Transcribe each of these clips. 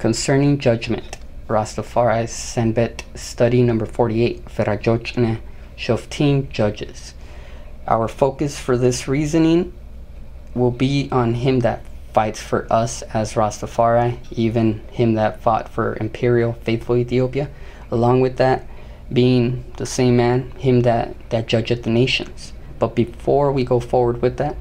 Concerning Judgment, Rastafari, Senbet, Study Number 48, Ferajochne Shoftim, Judges. Our focus for this reasoning will be on him that fights for us as Rastafari, even him that fought for imperial faithful Ethiopia, along with that being the same man, him that judgeth the nations. But before we go forward with that,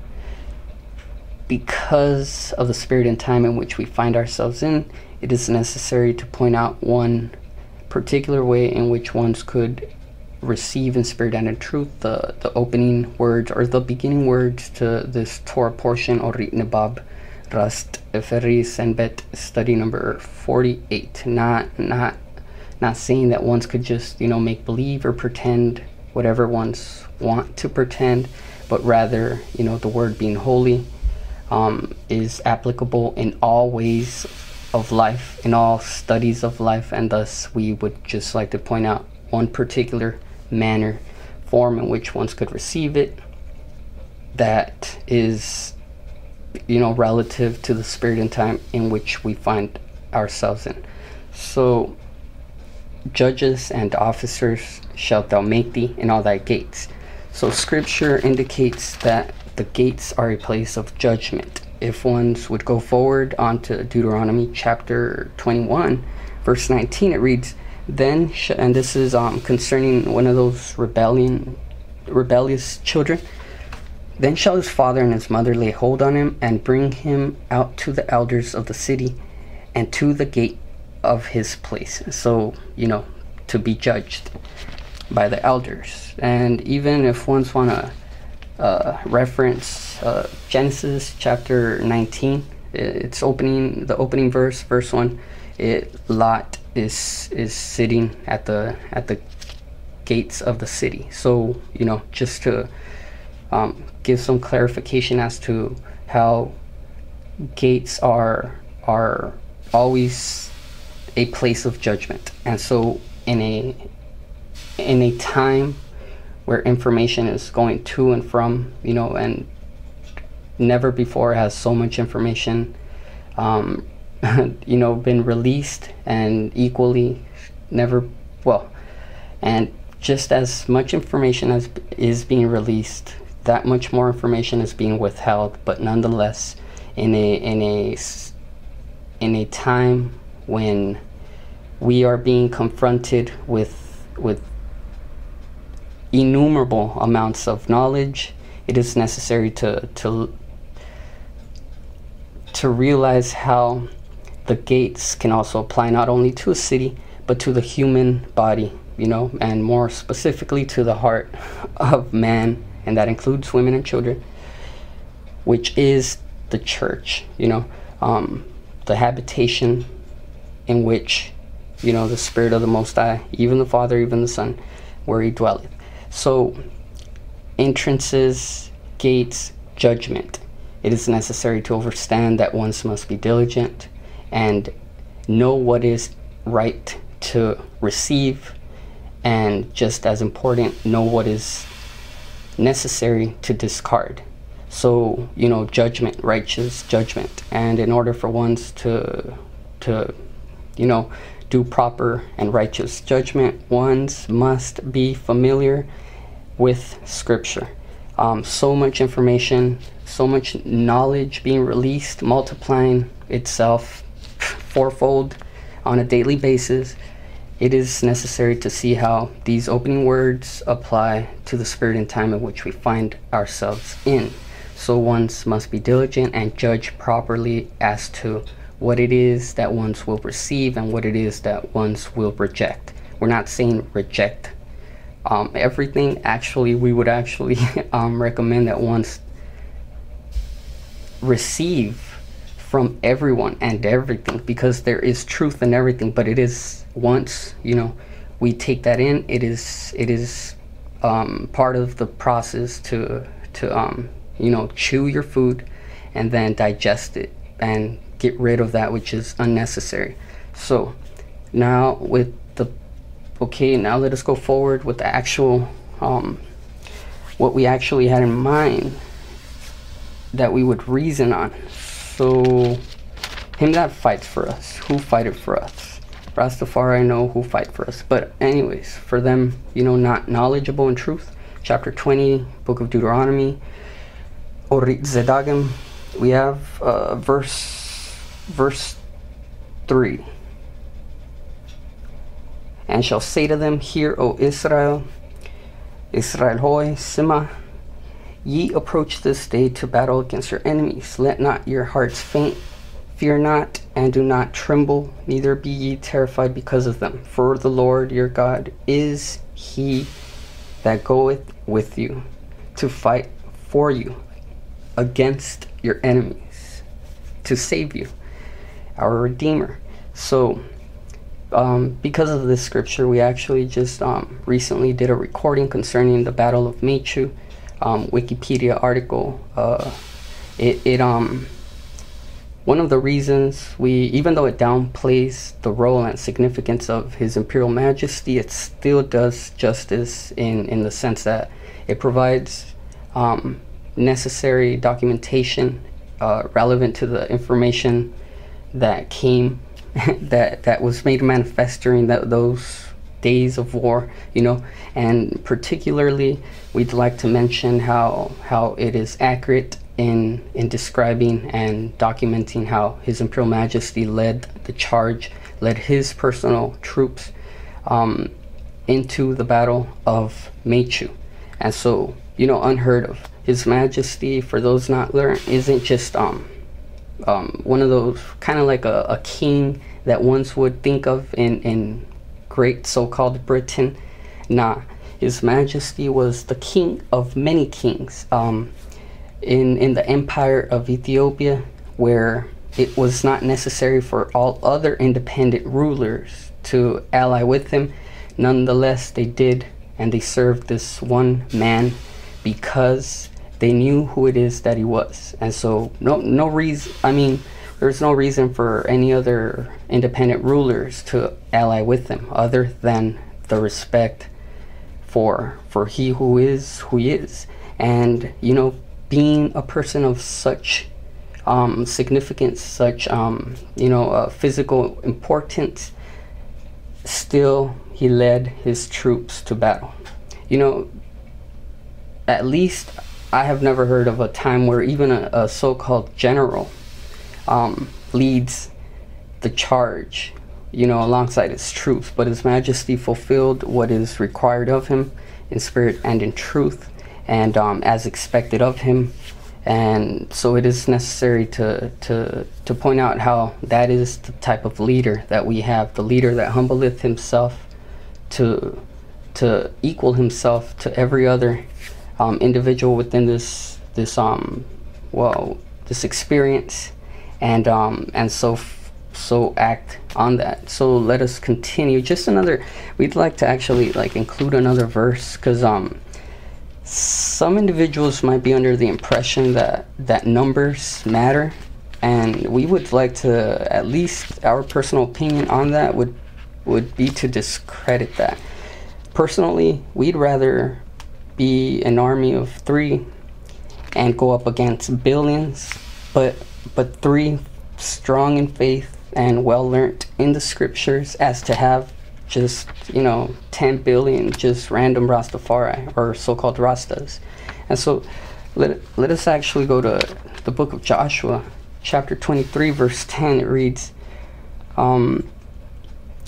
because of the spirit and time in which we find ourselves in, it is necessary to point out one particular way in which ones could receive in spirit and in truth the opening words or the beginning words to this Torah portion, Orit Nibab, Rastafari, Senbet, Study Number 48. Not saying that ones could just, make believe or pretend whatever ones want to pretend, but rather, the word being holy is applicable in all ways of life, in all studies of life, and thus we would just like to point out one particular manner, form in which ones could receive it that is, relative to the spirit and time in which we find ourselves in. So, judges and officers shalt thou make thee in all thy gates. So scripture indicates that the gates are a place of judgment. If ones would go forward onto Deuteronomy chapter 21, verse 19, it reads, "Then," and this is concerning one of those rebellious children, "Then shall his father and his mother lay hold on him and bring him out to the elders of the city and to the gate of his place." So, to be judged by the elders. And even if ones want to reference Genesis chapter 19, it's the opening verse, verse 1, Lot is sitting at the gates of the city. So, just to give some clarification as to how gates are always a place of judgment. And so in a time where information is going to and from, and never before has so much information been released, and equally and just as much information as is being released, that much more information is being withheld. But nonetheless, in a time when we are being confronted with innumerable amounts of knowledge, it is necessary to realize how the gates can also apply not only to a city but to the human body, and more specifically to the heart of man, and that includes women and children, which is the church, the habitation in which, the Spirit of the Most High, even the Father, even the Son, where he dwelleth. So, entrances, gates, judgment. It is necessary to understand that ones must be diligent and know what is right to receive, and just as important, know what is necessary to discard. So, judgment, righteous judgment. And in order for ones to do proper and righteous judgment, ones must be familiar with scripture. So much information, so much knowledge being released, multiplying itself fourfold on a daily basis, it is necessary to see how these opening words apply to the spirit and time in which we find ourselves in. So ones must be diligent and judge properly as to what it is that ones will receive and what it is that ones will reject. We're not saying reject everything. Actually, we would actually recommend that ones receive from everyone and everything, because there is truth in everything. But it is, once we take that in, it is part of the process to chew your food and then digest it and get rid of that which is unnecessary. So now let us go forward with the actual what we actually had in mind that we would reason on. So him that fights for us, who fighteth for us. Rastafari know who fight for us. But anyways, for them, you know, not knowledgeable in truth. Chapter 20, book of Deuteronomy, Orit Zedagim. We have verse 3. And shall say to them, Hear, O Israel, Israel hoi, Sima, ye approach this day to battle against your enemies. Let not your hearts faint. Fear not, and do not tremble, neither be ye terrified because of them. For the Lord your God is he that goeth with you to fight for you against your enemies, to save you, our Redeemer. So, because of this scripture, we actually just recently did a recording concerning the Battle of Maychew, Wikipedia article. One of the reasons even though it downplays the role and significance of His Imperial Majesty, it still does justice in the sense that it provides necessary documentation relevant to the information that came, that was made manifest during those days of war, you know. And particularly, we'd like to mention how it is accurate in describing and documenting how His Imperial Majesty led the charge, led his personal troops into the Battle of Maychew. And so, you know, unheard of. His Majesty, for those not learned, isn't just one of those, kind of like a king that once would think of in great so-called Britain. Nah, His Majesty was the king of many kings in the empire of Ethiopia, where it was not necessary for all other independent rulers to ally with him. Nonetheless, they did, and they served this one man because they knew who it is that he was. And so no reason, I mean, there's no reason for any other independent rulers to ally with them other than the respect for he who he is. And, you know, being a person of such significance, such, you know, physical importance, still he led his troops to battle. You know, at least I have never heard of a time where even a so-called general leads the charge, you know, alongside his troops. But His Majesty fulfilled what is required of him in spirit and in truth, and as expected of him. And so it is necessary to point out how that is the type of leader that we have, the leader that humbleth himself to equal himself to every other individual within this experience, and so act on that. So let us continue. Just another, we'd like to actually like include another verse, because some individuals might be under the impression that numbers matter, and we would like to, at least our personal opinion on that would be to discredit that. Personally, we'd rather be an army of 3 and go up against billions, but 3 strong in faith and well learnt in the scriptures, as to have just, you know, 10 billion just random Rastafari or so-called Rastas. And so let us actually go to the book of Joshua, chapter 23, verse 10. It reads, One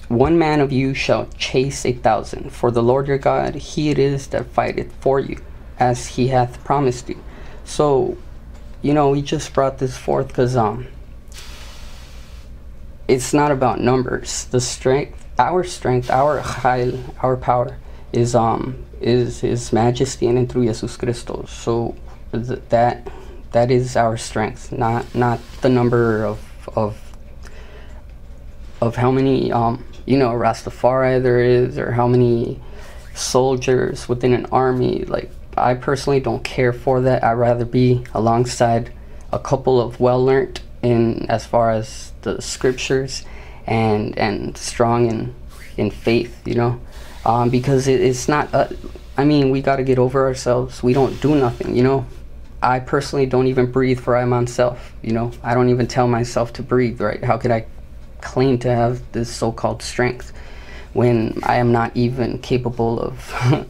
man of you shall chase 1,000, for the Lord your God, he it is that fighteth for you, as he hath promised you. So, you know, we just brought this forth because it's not about numbers. The strength, our chayil, our power, is His Majesty and in through Jesus Christos. So that is our strength, not the number of how many you know, Rastafari there is, or how many soldiers within an army. Like, I personally don't care for that. I'd rather be alongside a couple of well-learned in as far as the scriptures and strong in faith, you know, because it's not, I mean, we got to get over ourselves. We don't do nothing, you know. I personally don't even breathe for I myself, you know? I don't even tell myself to breathe, right? How could I claim to have this so-called strength when I am not even capable of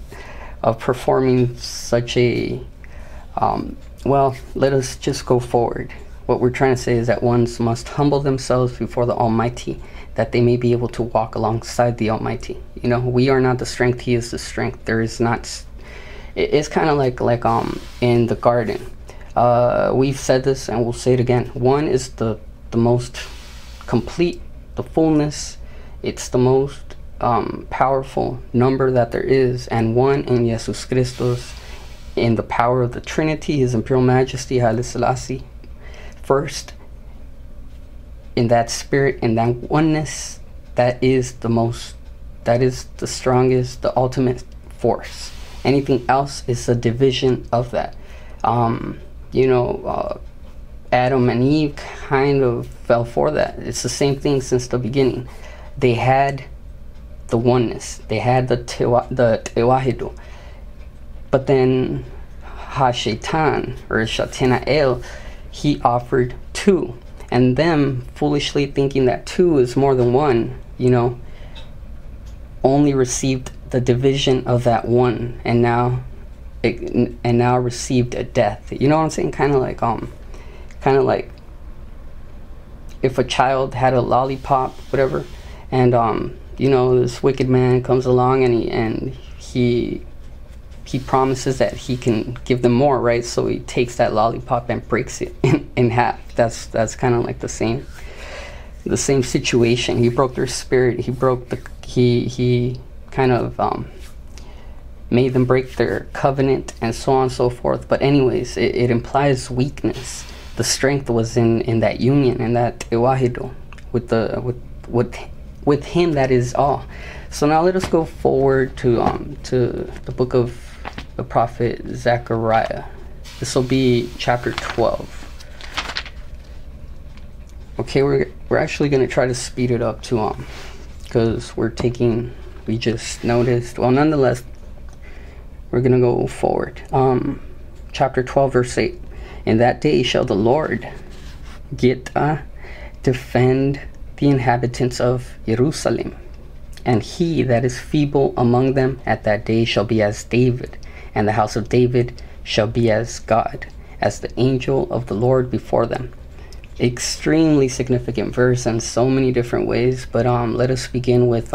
of performing such a, well, let us just go forward. What we're trying to say is that ones must humble themselves before the Almighty, that they may be able to walk alongside the Almighty. You know, we are not the strength, He is the strength. There is not, it's kind of like in the garden. We've said this and we'll say it again. One is the most complete, the fullness. It's the most powerful number that there is, and one in Jesus Christos, in the power of the Trinity, His Imperial Majesty, Haile Selassie, first, in that spirit, in that oneness, that is the most, that is the strongest, the ultimate force. Anything else is a division of that. You know, Adam and Eve kind of fell for that. It's the same thing since the beginning. They had the oneness. They had the Tewahidu. But then HaShaitan, or Shatanael, he offered two. And them foolishly thinking that two is more than one, you know, only received the division of that one, and now received a death. You know what I'm saying? Kind of like if a child had a lollipop, whatever, and you know, this wicked man comes along and he promises that he can give them more, right? So he takes that lollipop and breaks it in half. That's kind of like the same situation. He broke their spirit. He broke he kind of made them break their covenant, and so on and so forth. But anyways, it implies weakness. The strength was in that union, in that Tewahidu, with Him that is all. So now let us go forward to the book of the prophet Zechariah. This will be chapter 12. Okay, we're actually going to try to speed it up because we just noticed. Well, nonetheless, we're going to go forward. Chapter 12, verse 8. In that day shall the Lord Gita defend the inhabitants of Jerusalem, and he that is feeble among them at that day shall be as David, and the house of David shall be as God, as the angel of the Lord before them. Extremely significant verse in so many different ways, but let us begin with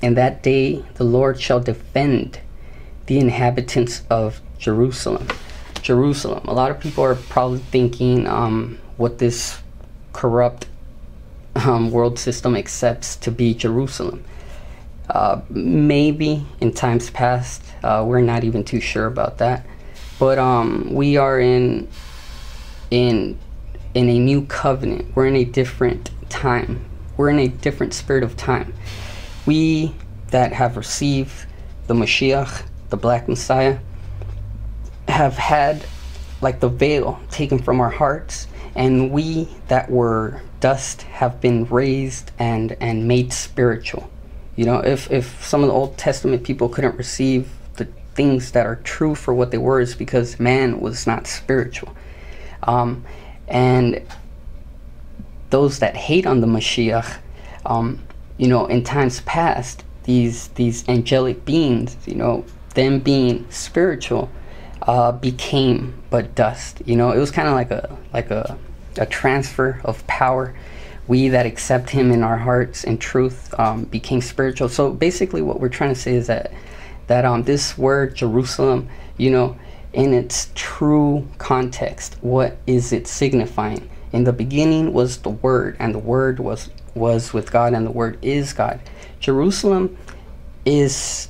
in that day the Lord shall defend the inhabitants of Jerusalem. Jerusalem. A lot of people are probably thinking what this corrupt world system accepts to be Jerusalem. Maybe in times past, we're not even too sure about that, but we are in a new covenant. We're in a different time. We're in a different spirit of time. We that have received the Mashiach, the Black Messiah, have had like the veil taken from our hearts, and we that were dust have been raised and made spiritual. You know, if some of the Old Testament people couldn't receive the things that are true for what they were, is because man was not spiritual. And those that hate on the Mashiach, you know, in times past, these angelic beings, you know, them being spiritual, became but dust. You know, it was kind of like a transfer of power. We that accept Him in our hearts in truth became spiritual. So basically, what we're trying to say is that this word Jerusalem, you know, in its true context, what is it signifying? In the beginning was the Word, and the Word was with God, and the Word is God. Jerusalem is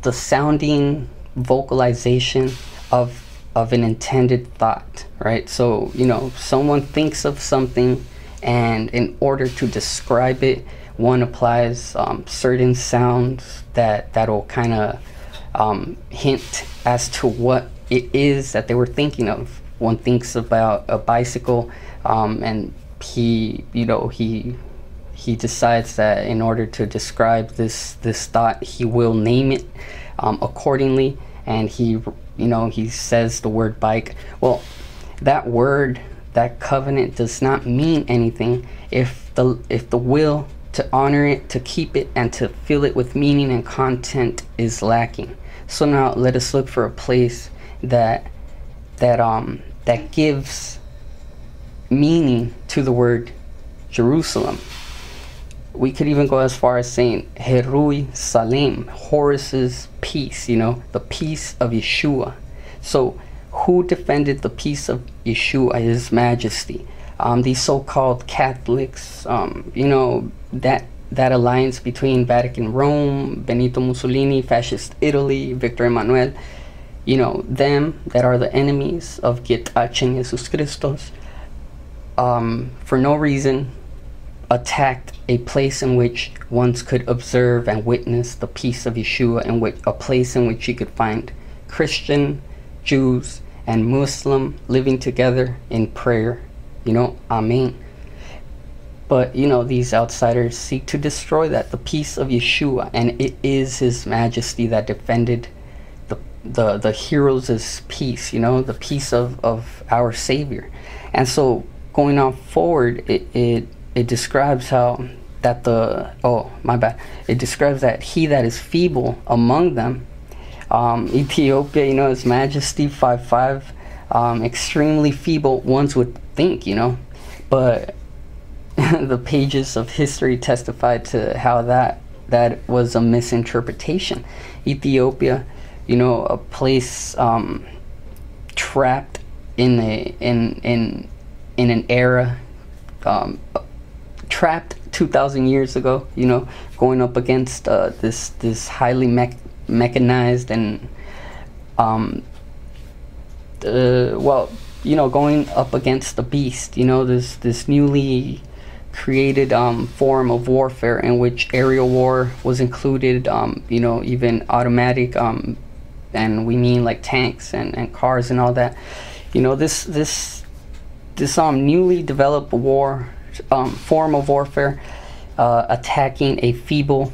the sounding vocalization of an intended thought, right? So, you know, someone thinks of something, and in order to describe it, one applies certain sounds that'll kind of hint as to what it is that they were thinking of. One thinks about a bicycle, and he decides that in order to describe this thought, he will name it accordingly. And he You know, he says the word bike. Well, that word, that covenant does not mean anything if the will to honor it, to keep it, and to fill it with meaning and content is lacking. So now let us look for a place that gives meaning to the word Jerusalem. We could even go as far as saying Herui Salim, Horus's peace, you know, the peace of Yeshua. So who defended the peace of Yeshua, His Majesty? These so-called Catholics, you know, that alliance between Vatican Rome, Benito Mussolini, fascist Italy, Victor Emmanuel, you know, them that are the enemies of Gitachin Jesus Christos, for no reason attacked a place in which once could observe and witness the peace of Yeshua, and a place in which you could find Christian, Jews, and Muslim living together in prayer, you know, Amen. But, you know, these outsiders seek to destroy that, the peace of Yeshua, and it is His Majesty that defended the heroes' peace, you know, the peace of our Savior. And so, going on forward, it describes how that it describes that he that is feeble among them, Ethiopia, you know, His Majesty, 5'5", extremely feeble, ones would think, you know, but the pages of history testified to how that was a misinterpretation. Ethiopia, you know, a place trapped in an era, trapped 2,000 years ago, you know, going up against this highly mechanized and well, you know, going up against the beast, you know, this newly created form of warfare in which aerial war was included, you know, even automatic, and we mean like tanks and cars and all that, you know, this newly developed war form of warfare, attacking a feeble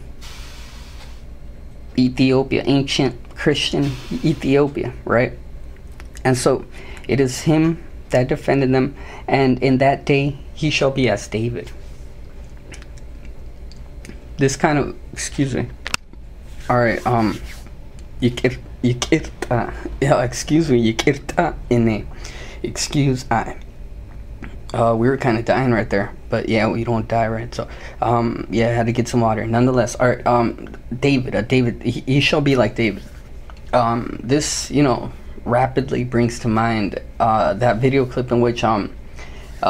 Ethiopia, ancient Christian Ethiopia, right? And so it is Him that defended them, and in that day He shall be as David. This kind of, excuse me, all right, we were kind of dying right there, but yeah, we don't die, right? So yeah, I had to get some water nonetheless. All right, David, he shall be like David. This, you know, rapidly brings to mind that video clip in which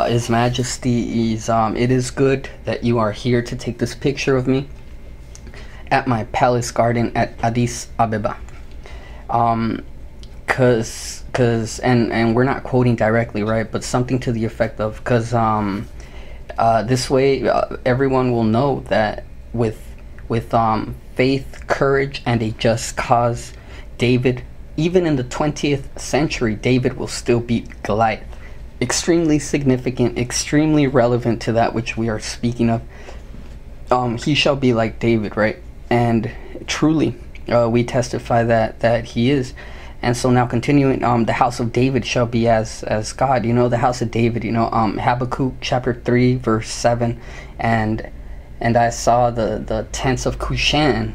His Majesty is, it is good that you are here to take this picture of me at my palace garden at Addis Ababa. And we're not quoting directly, right, but something to the effect of, because this way everyone will know that with faith, courage, and a just cause, David, even in the 20th century, David will still beat Goliath. Extremely significant, extremely relevant to that which we are speaking of. He shall be like David, right? And truly, we testify that he is. And so now continuing, the house of David shall be as God, you know, the house of David, you know, Habakkuk chapter 3, verse 7, and I saw the tents of Kushan,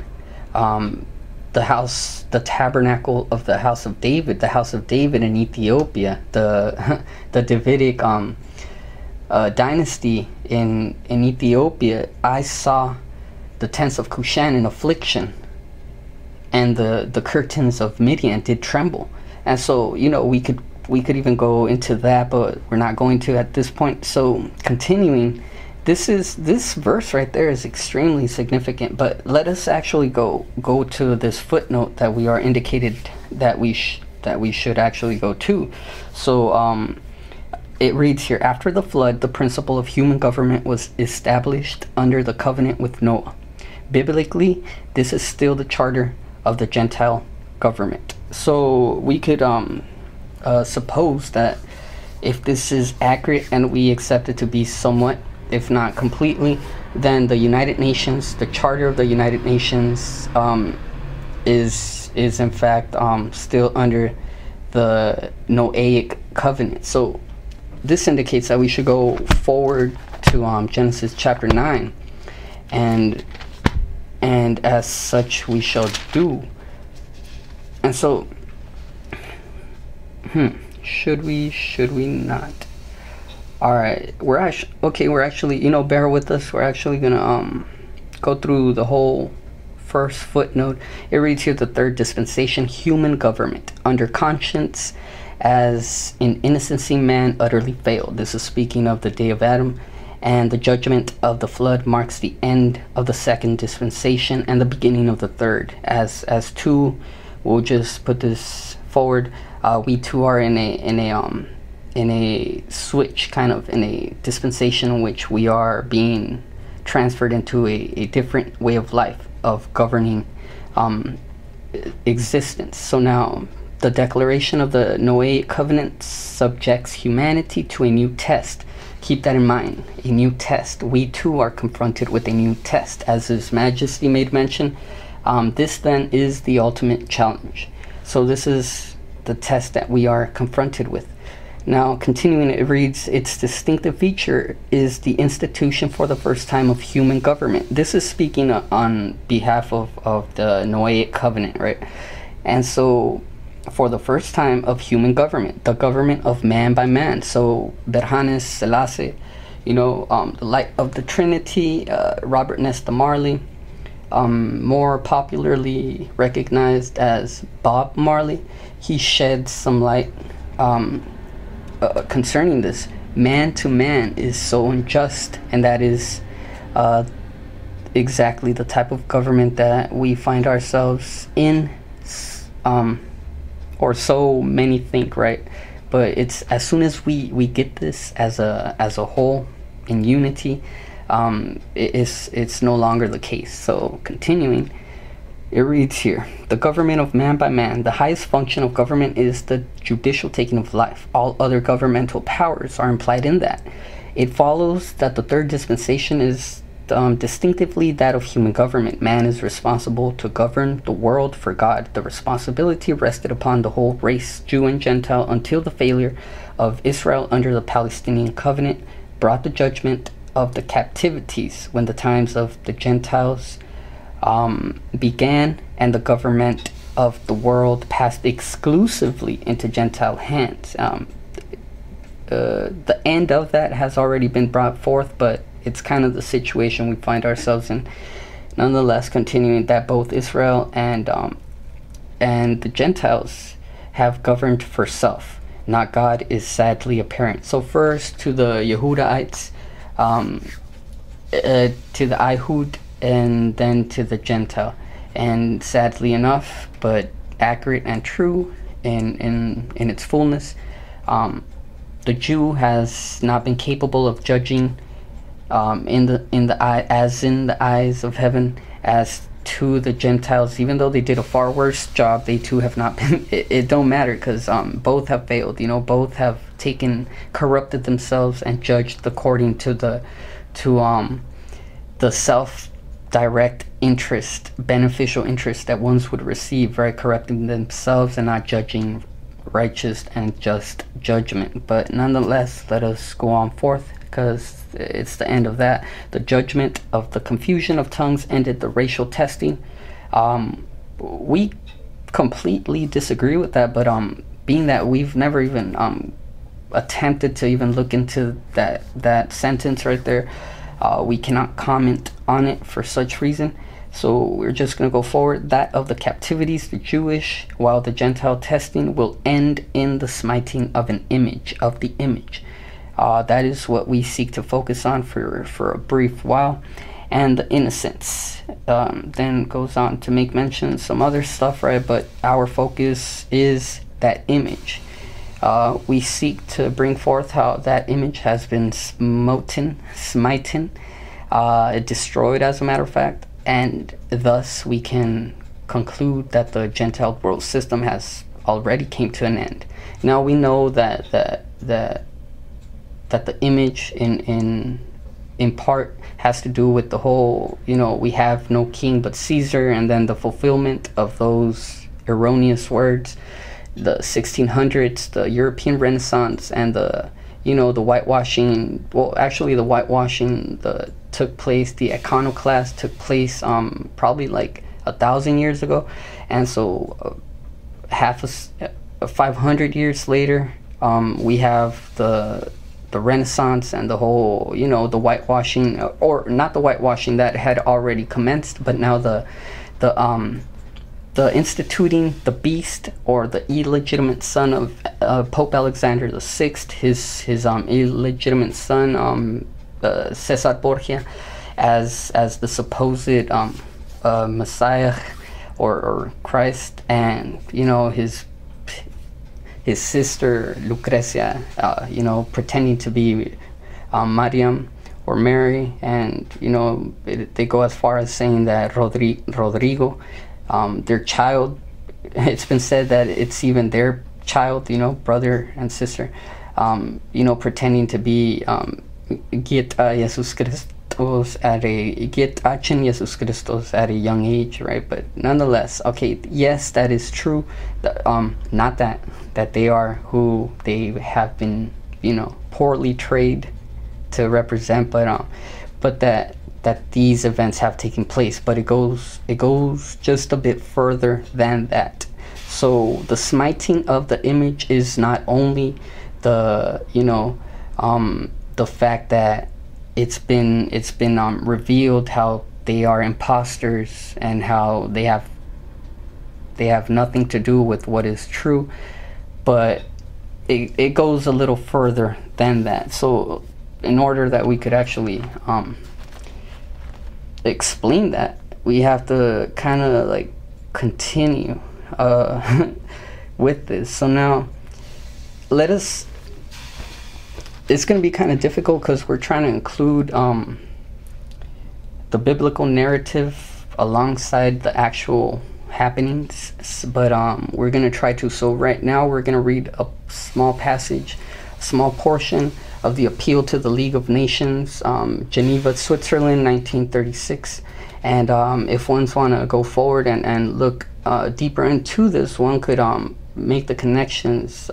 the house, the tabernacle of the house of David in Ethiopia, the Davidic dynasty in Ethiopia. I saw the tents of Kushan in affliction, and the curtains of Midian did tremble. And so, you know, we could even go into that, but we're not going to at this point. So continuing, this verse right there is extremely significant, but let us actually go to this footnote that we are indicated that we should actually go to. So it reads here, after the flood, the principle of human government was established under the covenant with Noah. Biblically, this is still the charter of the Gentile government. So we could suppose that if this is accurate, and we accept it to be somewhat, if not completely, then the United Nations, the Charter of the United Nations, is in fact still under the Noahic Covenant. So this indicates that we should go forward to Genesis chapter 9, and as such we shall do. And so, should we not? All right, we're actually, you know, bear with us. We're actually gonna go through the whole first footnote. It reads here: the third dispensation, human government under conscience, as in innocency man utterly failed. This is speaking of the day of Adam, and the judgment of the flood marks the end of the second dispensation and the beginning of the third. As two, we'll just put this forward. We too are in a switch, kind of in a dispensation in which we are being transferred into a different way of life, of governing existence. So now the declaration of the Noahic Covenant subjects humanity to a new test. Keep that in mind, a new test. We too are confronted with a new test, as His Majesty made mention. This then is the ultimate challenge. So this is the test that we are confronted with. Now, continuing, it reads, its distinctive feature is the institution for the first time of human government. This is speaking on behalf of the Noahic Covenant, right? And so, for the first time of human government, the government of man by man. So, Berhanes Selassie, you know, the Light of the Trinity, Robert Nesta Marley, more popularly recognized as Bob Marley, he shed some light concerning this. Man to man is so unjust, and that is exactly the type of government that we find ourselves in, or so many think, right? But it's as soon as we get this as a whole in unity, it's no longer the case. So continuing, it reads here, the government of man by man. The highest function of government is the judicial taking of life. All other governmental powers are implied in that. It follows that the third dispensation is distinctively that of human government. Man is responsible to govern the world for God. The responsibility rested upon the whole race, Jew and Gentile, until the failure of Israel under the Palestinian covenant brought the judgment of the captivities, when the times of the Gentiles began, and the government of the world passed exclusively into Gentile hands. The end of that has already been brought forth, but it's kind of the situation we find ourselves in. Nonetheless, continuing, that both Israel and the Gentiles have governed for self, not God, is sadly apparent. So first to the Yehudahites, to the Ihud, and then to the Gentile, and sadly enough, but accurate and true in its fullness, the Jew has not been capable of judging in the eyes of heaven as to the Gentiles, even though they did a far worse job. They too have not been. It don't matter, because both have failed. You know, both have corrupted themselves and judged according to the self. Direct interest, beneficial interest that ones would receive, right? Correcting themselves and not judging righteous and just judgment. But nonetheless, let us go on forth, because it's the end of that. The judgment of the confusion of tongues ended the racial testing. We completely disagree with that, but being that we've never even attempted to even look into that sentence right there, we cannot comment on it for such reason. So we're just going to go forward. That of the captivities, the Jewish, while the Gentile testing will end in the smiting of an image, of the image. That is what we seek to focus on for a brief while. And the innocence, then goes on to make mention some other stuff, right? But our focus is that image. We seek to bring forth how that image has been smitten, destroyed, as a matter of fact, and thus we can conclude that the Gentile world system has already came to an end. Now we know that the image in part has to do with the whole, you know, we have no king but Caesar, and then the fulfillment of those erroneous words the 1600s, the European Renaissance, and the, you know, the whitewashing, well, actually the whitewashing that took place, the iconoclast took place probably like 1,000 years ago. And so half a 500 years later, we have the Renaissance and the whole, you know, the whitewashing, or not the whitewashing that had already commenced, but now the instituting the beast, or the illegitimate son of Pope Alexander the Sixth, his illegitimate son Cesar Borgia, as the supposed Messiah or Christ, and you know his sister Lucrezia, you know, pretending to be Mariam or Mary, and you know they go as far as saying that Rodrigo. Their child, it's been said that it's even their child, you know, brother and sister, you know, pretending to be Gitachin Jesus Christos at a young age, right? But nonetheless, okay, yes, that is true. Not that they are who they have been, you know, poorly trained to represent, but that these events have taken place, but it goes just a bit further than that. So the smiting of the image is not only the, you know, the fact that it's been revealed how they are imposters and how they have nothing to do with what is true, but it goes a little further than that. So in order that we could actually explain that, we have to kind of like continue with this. So now it's going to be kind of difficult because we're trying to include the biblical narrative alongside the actual happenings, but we're going to try to. So right now we're going to read a small passage, small portion of the appeal to the League of Nations, Geneva, Switzerland, 1936. And if ones want to go forward and look deeper into this, one could make the connections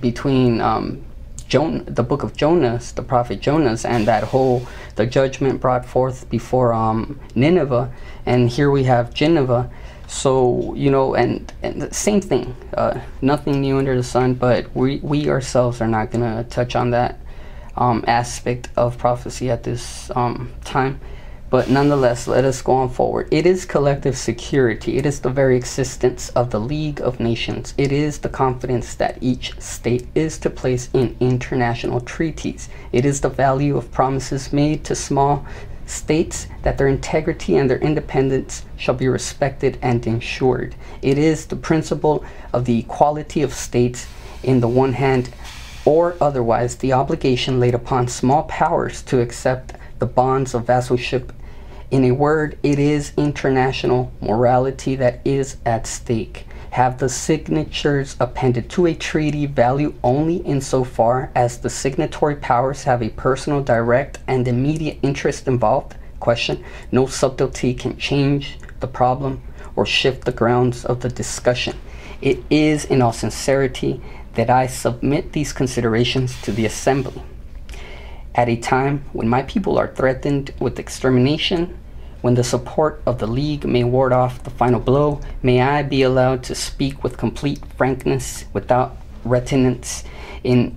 between the book of Jonas, the prophet Jonas, and that whole, the judgment brought forth before Nineveh. And here we have Geneva. So, you know, and the same thing, nothing new under the sun, but we ourselves are not going to touch on that aspect of prophecy at this time. But nonetheless, let us go on forward. It is collective security. It is the very existence of the League of Nations. It is the confidence that each state is to place in international treaties. It is the value of promises made to small states that their integrity and their independence shall be respected and ensured. It is the principle of the equality of states in the one hand, or otherwise the obligation laid upon small powers to accept the bonds of vassalship. In a word, it is international morality that is at stake. Have the signatures appended to a treaty value only insofar as the signatory powers have a personal, direct, and immediate interest involved? Question. No subtlety can change the problem or shift the grounds of the discussion. It is in all sincerity that I submit these considerations to the Assembly. At a time when my people are threatened with extermination, when the support of the League may ward off the final blow, may I be allowed to speak with complete frankness, without reticence, in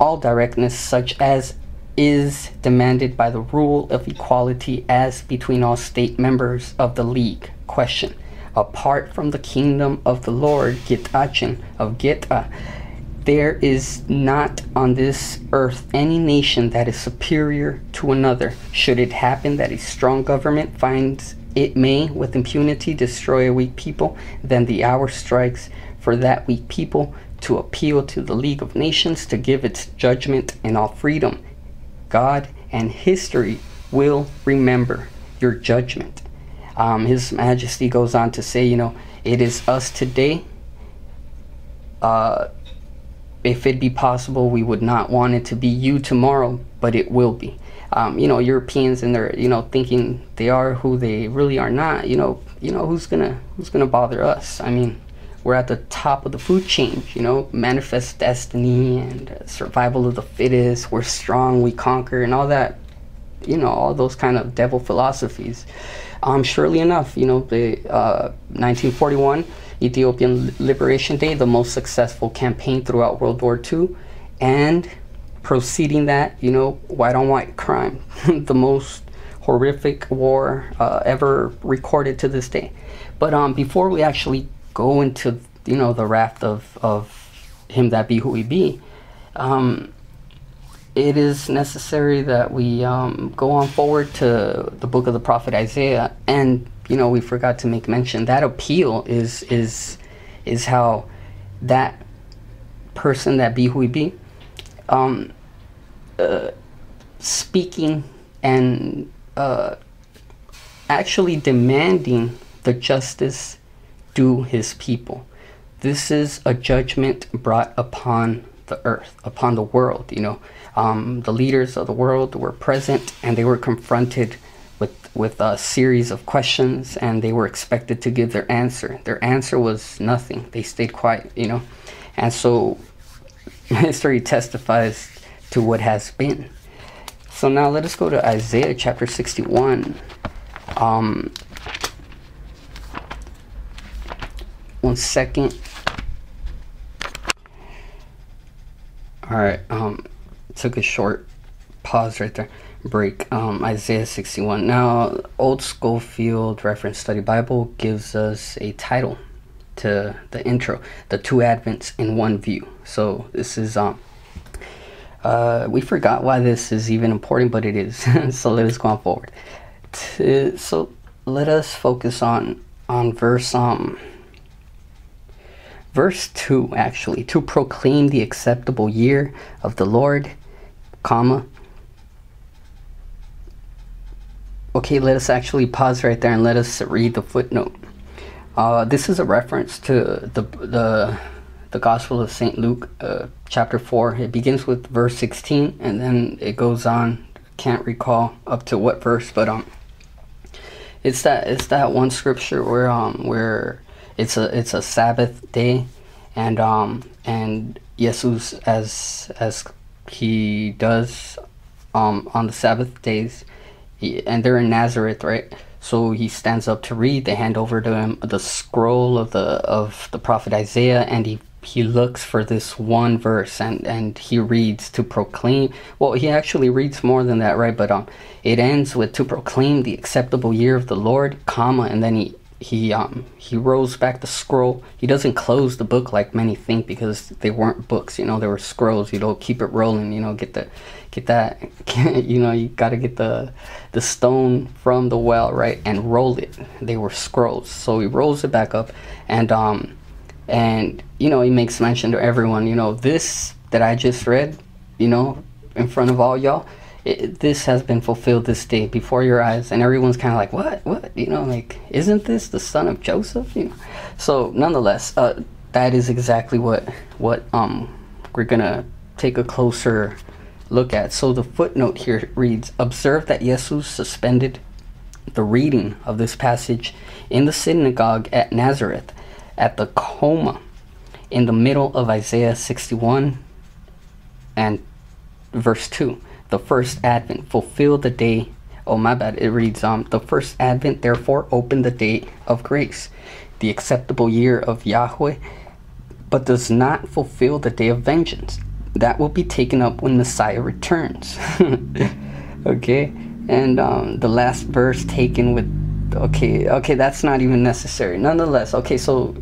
all directness, such as is demanded by the rule of equality as between all state members of the League. Question. Apart from the kingdom of the Lord, Gitachin of Geta, there is not on this earth any nation that is superior to another. Should it happen that a strong government finds it may with impunity destroy a weak people, then the hour strikes for that weak people to appeal to the League of Nations to give its judgment in all freedom. God and history will remember your judgment. His Majesty goes on to say, you know, it is us today. If it be possible, we would not want it to be you tomorrow, but it will be. You know, Europeans and they're, you know, thinking they are who they really are not. You know, who's gonna bother us? I mean, we're at the top of the food chain, you know, manifest destiny and survival of the fittest, we're strong, we conquer, and all that, you know, all those kind of devil philosophies. Surely enough, you know, the 1941 Ethiopian Liberation Day, the most successful campaign throughout World War II, and preceding that, you know, white on white crime, the most horrific war ever recorded to this day. But before we actually go into, you know, the wrath of him that be who he be, it is necessary that we go on forward to the book of the prophet Isaiah. And, you know, we forgot to make mention that appeal is how that person that be who he be, speaking and actually demanding the justice due his people. This is a judgment brought upon the earth, upon the world, you know. The leaders of the world were present, and they were confronted with a series of questions, and they were expected to give their answer. Their answer was nothing. They stayed quiet, you know. And so history testifies to what has been. So now let us go to Isaiah chapter 61. One second. All right. Took a short pause right there. Break. Isaiah 61. Now, Old Schofield Reference Study Bible gives us a title to the intro: The Two Advents in One View. So this is we forgot why this is even important, but it is. So let us go on forward. So let us focus on verse Verse 2, actually, to proclaim the acceptable year of the Lord, comma. Okay, let us actually pause right there and let us read the footnote. This is a reference to the Gospel of St. Luke, chapter 4. It begins with verse 16, and then it goes on. Can't recall up to what verse, but it's that one scripture where it's a Sabbath day, and Jesus, as he does on the Sabbath days, and they're in Nazareth, right? So he stands up to read. They hand over to him the scroll of the prophet Isaiah, and he looks for this one verse, and he reads to proclaim. Well, he actually reads more than that, right? But it ends with to proclaim the acceptable year of the Lord, comma, and then he rolls back the scroll. He doesn't close the book like many think, because they weren't books, you know, they were scrolls. You don't keep it rolling, you know, get that, you know, you got to get the stone from the well, right, and roll it. They were scrolls. So he rolls it back up, and you know, he makes mention to everyone, you know, this that I just read, you know, in front of all y'all, this has been fulfilled this day before your eyes. And everyone's kind of like, what, you know, like, isn't this the son of Joseph, you know? So nonetheless, that is exactly what we're gonna take a closer look at. So the footnote here reads, observe that Jesus suspended the reading of this passage in the synagogue at Nazareth at the comma in the middle of Isaiah 61 and verse 2. The first advent fulfilled the day. Oh, my bad. It reads, the first advent therefore opened the day of grace, the acceptable year of Yahweh, but does not fulfill the day of vengeance. That will be taken up when Messiah returns. Okay. And the last verse taken with, okay, that's not even necessary. Nonetheless, okay, so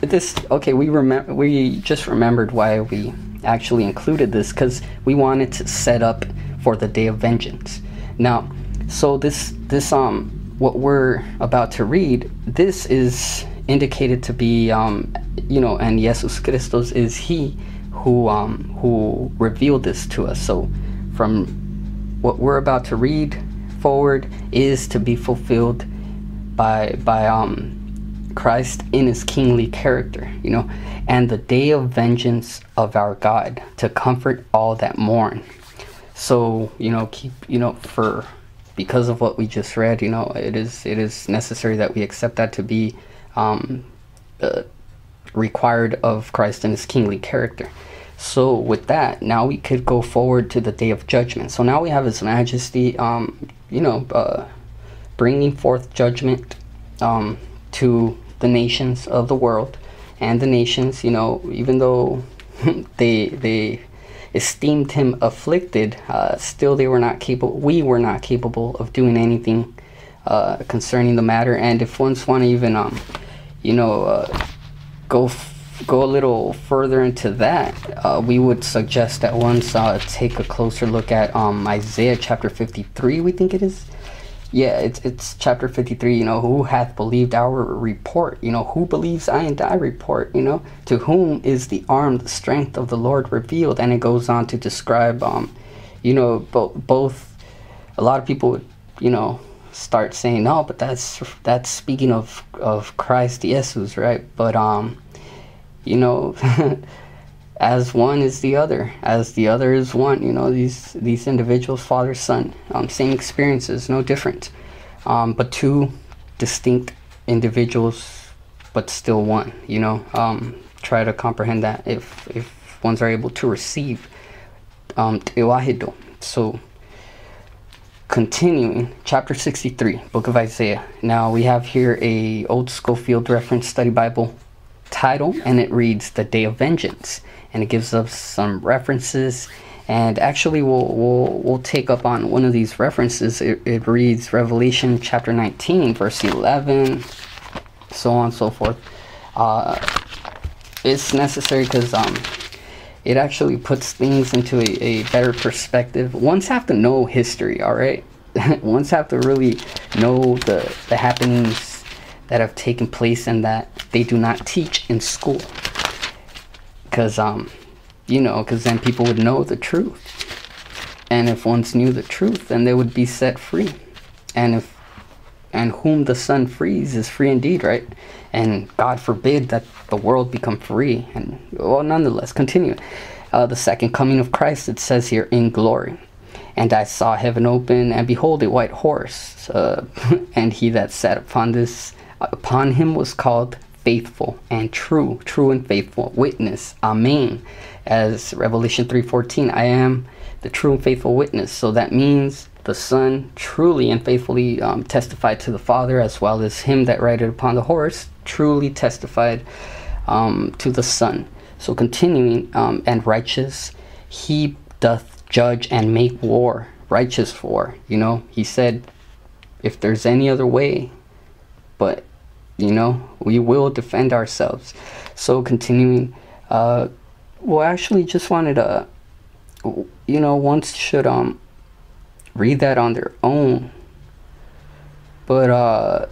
this, okay, we just remembered why we actually included this, because we wanted to set up for the day of vengeance. Now, so this what we're about to read, this is indicated to be you know, and Jesus Christos is he who revealed this to us. So from what we're about to read forward is to be fulfilled by Christ in his kingly character, you know, and the day of vengeance of our God to comfort all that mourn. So, you know, keep, you know, because of what we just read, you know, it is necessary that we accept that to be required of Christ and his kingly character. So with that, now we could go forward to the day of judgment. So now we have his majesty, bringing forth judgment to the nations of the world. And the nations, you know, even though they esteemed him afflicted, still they were not capable, we were not capable of doing anything concerning the matter. And if ones want to even, go a little further into that, we would suggest that ones take a closer look at Isaiah chapter 53, we think it is. Yeah, it's chapter 53, you know, who hath believed our report, you know, who believes I and thy report, you know, to whom is the arm, the strength of the Lord revealed. And it goes on to describe, both, a lot of people would, you know, start saying, no, but that's speaking of Christ Jesus, right? But, you know, as one is the other, as the other is one, you know, these individuals, father, son, same experiences, no different, but two distinct individuals, but still one, you know. Try to comprehend that if ones are able to receive Tewahidu. So continuing, chapter 63, book of Isaiah. Now we have here a old Schofield reference study Bible title, and it reads The Day of Vengeance, and it gives us some references. And actually we'll take up on one of these references. It reads Revelation chapter 19 verse 11, so on and so forth. It's necessary because it actually puts things into a better perspective. Ones have to know history, all right? Ones have to really know the happenings that have taken place and that they do not teach in school. Because, because then people would know the truth. And if ones knew the truth, then they would be set free. And whom the Son frees is free indeed, right? And God forbid that the world become free. And, well, nonetheless, continue. The second coming of Christ, it says here, in glory. And I saw heaven open, and behold, a white horse. And he that sat upon him was called Faithful and True, true and faithful witness. Amen. As Revelation 3:14, I am the true and faithful witness. So that means the Son truly and faithfully testified to the Father, as well as him that rideth upon the horse truly testified to the Son. So continuing, and righteous, he doth judge and make war, righteous war. You know, he said, if there's any other way, but you know, we will defend ourselves. So continuing, well, actually just wanted to, you know, once should read that on their own. But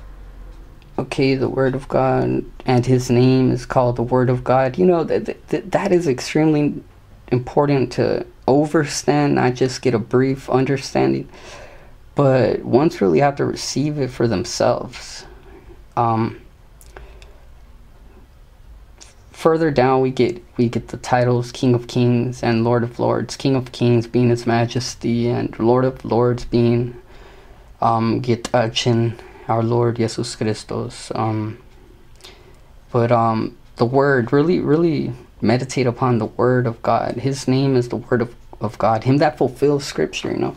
okay, the Word of God, and his name is called the Word of God. You know, that is extremely important to overstand, not just get a brief understanding, but ones really have to receive it for themselves. Further down we get the titles King of Kings and Lord of Lords. King of Kings being His Majesty, and Lord of Lords being Gitachin, our Lord Jesus Christos. But the Word, really meditate upon the Word of God. His name is the Word of God, him that fulfills Scripture, you know.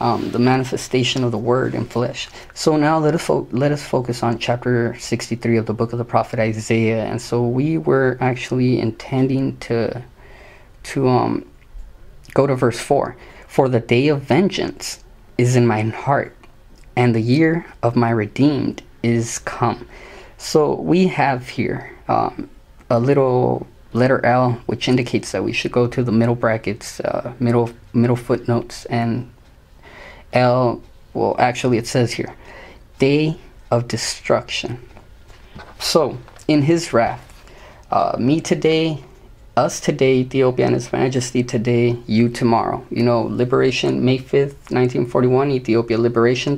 The manifestation of the Word in flesh. So now let us focus on chapter 63 of the book of the prophet Isaiah. And so we were actually intending to go to verse 4. For the day of vengeance is in mine heart, and the year of my redeemed is come. So we have here a little letter L, which indicates that we should go to the middle brackets, middle footnotes, and L, well, actually it says here, day of destruction. So in his wrath, me today, us today, Ethiopia and his majesty today, you tomorrow. You know, liberation, May 5th, 1941, Ethiopia Liberation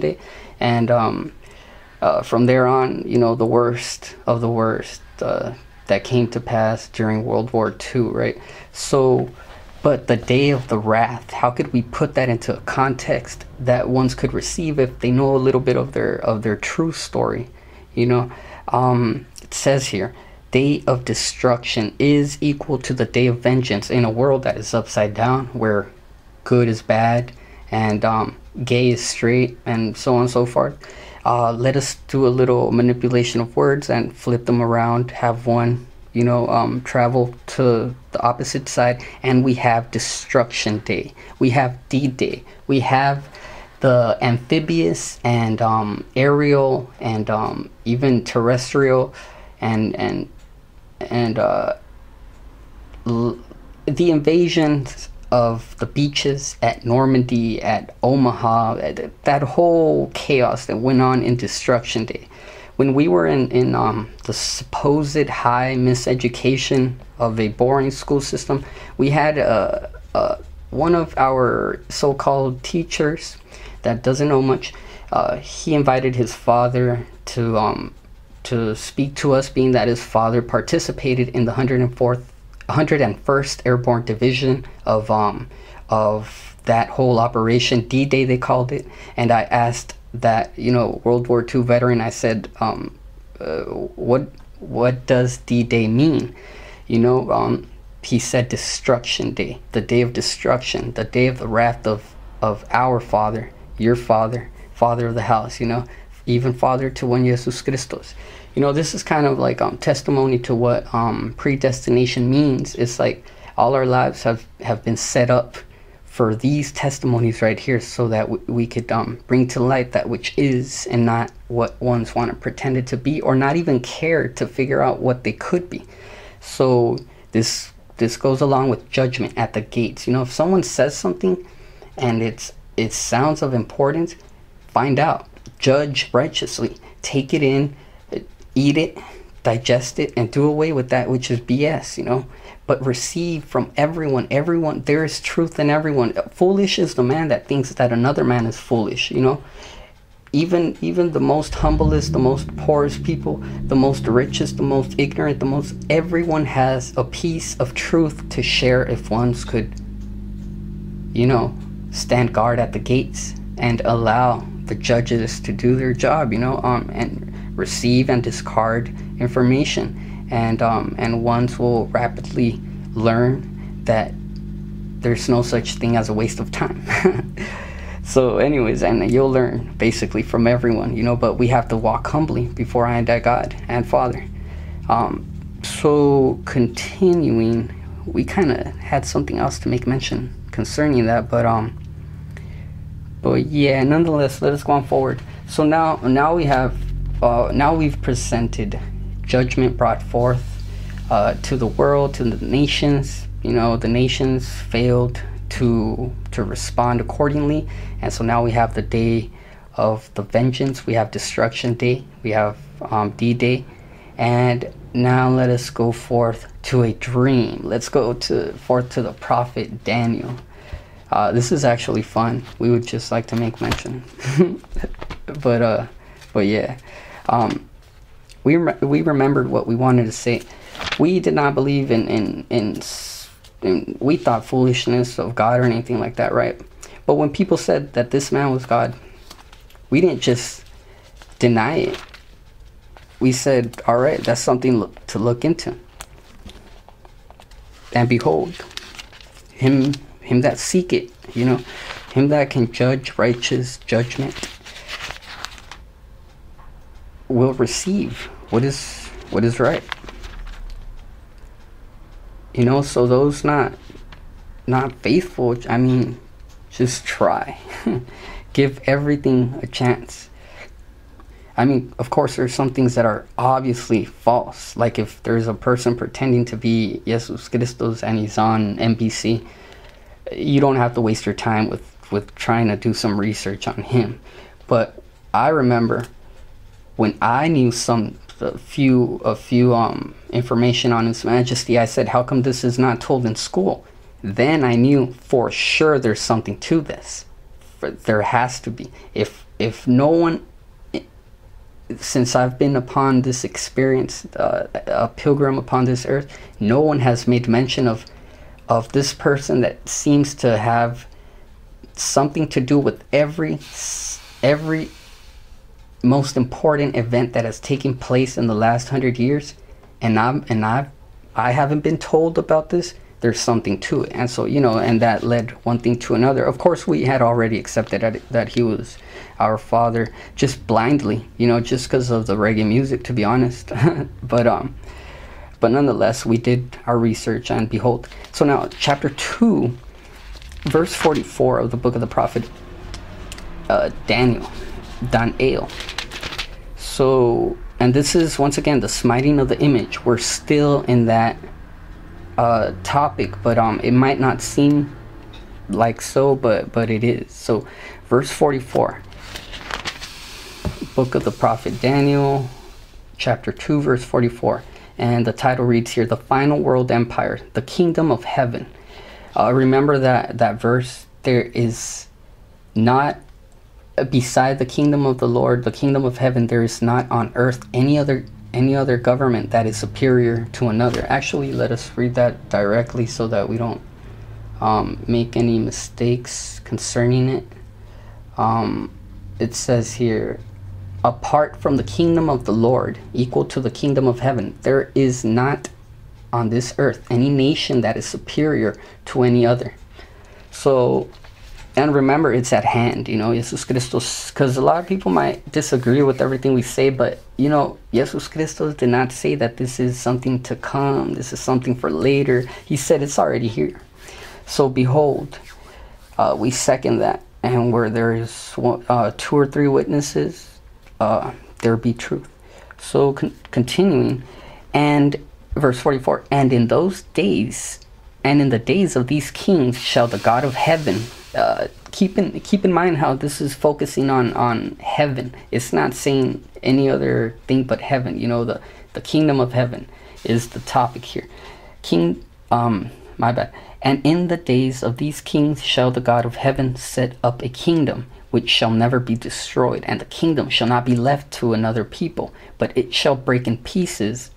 Day. And from there on, you know, the worst of the worst that came to pass during World War II, right? So, but the day of the wrath, how could we put that into a context that ones could receive if they know a little bit of their true story, you know? It says here, day of destruction is equal to the day of vengeance in a world that is upside down, where good is bad and gay is straight and so on and so forth. Let us do a little manipulation of words and flip them around, have one, you know, travel to the opposite side, and we have Destruction Day, we have D-Day, we have the amphibious and aerial and even terrestrial and the invasions of the beaches at Normandy, at Omaha, that whole chaos that went on in Destruction Day. When we were in the supposed high miseducation of a boring school system, we had one of our so-called teachers that doesn't know much. He invited his father to speak to us, being that his father participated in the 101st Airborne Division of that whole operation, D-Day they called it. And I asked that, you know, World War II veteran, I said, what does D-Day mean? You know, he said Destruction Day, the day of destruction, the day of the wrath of our Father, your Father, Father of the house, you know, even Father to one Jesus Christos. You know, this is kind of like testimony to what predestination means. It's like all our lives have been set up for these testimonies right here, so that we could bring to light that which is, and not what ones want to pretend it to be, or not even care to figure out what they could be. So this goes along with judgment at the gates. You know, if someone says something and it sounds of importance, find out, judge righteously, take it in, eat it, digest it, and do away with that which is BS, you know. But receive from everyone. There is truth in everyone. Foolish is the man that thinks that another man is foolish, you know. Even the most humblest, the most poorest people, the most richest, the most ignorant, the most, everyone has a piece of truth to share if ones could, you know, stand guard at the gates and allow the judges to do their job, you know, and receive and discard information, and ones will rapidly learn that there's no such thing as a waste of time. So anyways, and you'll learn basically from everyone, you know, but we have to walk humbly before our God and Father. So continuing, we kind of had something else to make mention concerning that, but yeah, nonetheless, let us go on forward. So now we have now we've presented judgment brought forth to the world, to the nations. You know, the nations failed to respond accordingly, and so now we have the day of the vengeance, we have Destruction Day, we have D-Day. And now let us go forth to a dream. Let's go forth to the prophet Daniel. This is actually fun, we would just like to make mention. but yeah, we remembered what we wanted to say. We did not believe in we thought foolishness of God or anything like that, right? But when people said that this man was God, we didn't just deny it. We said, all right, that's something to look into. And behold, him that seek it, you know, him that can judge righteous judgment, will receive what is right, you know. So those not faithful, I mean, just try. Give everything a chance. I mean, of course, there's some things that are obviously false, like if there's a person pretending to be Jesus Christos and he's on NBC, you don't have to waste your time with trying to do some research on him. But I remember when I knew a few information on His Majesty, I said, how come this is not told in school? Then I knew for sure there's something to this. There has to be. If no one, since I've been upon this experience, a pilgrim upon this earth, no one has made mention of this person that seems to have something to do with every most important event that has taken place in the last 100 years, and I haven't been told about this. There's something to it. And so, you know, and that led one thing to another. Of course, we had already accepted that he was our father, just blindly, you know, just because of the reggae music, to be honest. But nonetheless, we did our research, and behold. So now, chapter 2, verse 44 of the book of the prophet Daniel. So, and this is, once again, the smiting of the image. We're still in that topic, but it might not seem like so, but it is. So, verse 44, book of the prophet Daniel, chapter 2, verse 44, and the title reads here, The Final World Empire, the Kingdom of Heaven. Remember that verse, there is not, beside the kingdom of the Lord, the kingdom of heaven, there is not on earth any other government that is superior to another. Actually, let us read that directly so that we don't make any mistakes concerning it. It says here, apart from the kingdom of the Lord, equal to the kingdom of heaven, there is not on this earth any nation that is superior to any other. So, and remember, it's at hand, you know, Jesus Christos, because a lot of people might disagree with everything we say, but, you know, Jesus Christos did not say that this is something to come, this is something for later. He said it's already here. So behold, we second that, and where there is two or three witnesses, there be truth. So continuing, and verse 44, and in those days, and in the days of these kings shall the God of heaven... keep in mind how this is focusing on heaven. It's not saying any other thing but heaven. You know, the kingdom of heaven is the topic here. And in the days of these kings shall the God of heaven set up a kingdom which shall never be destroyed, and the kingdom shall not be left to another people, but it shall break in pieces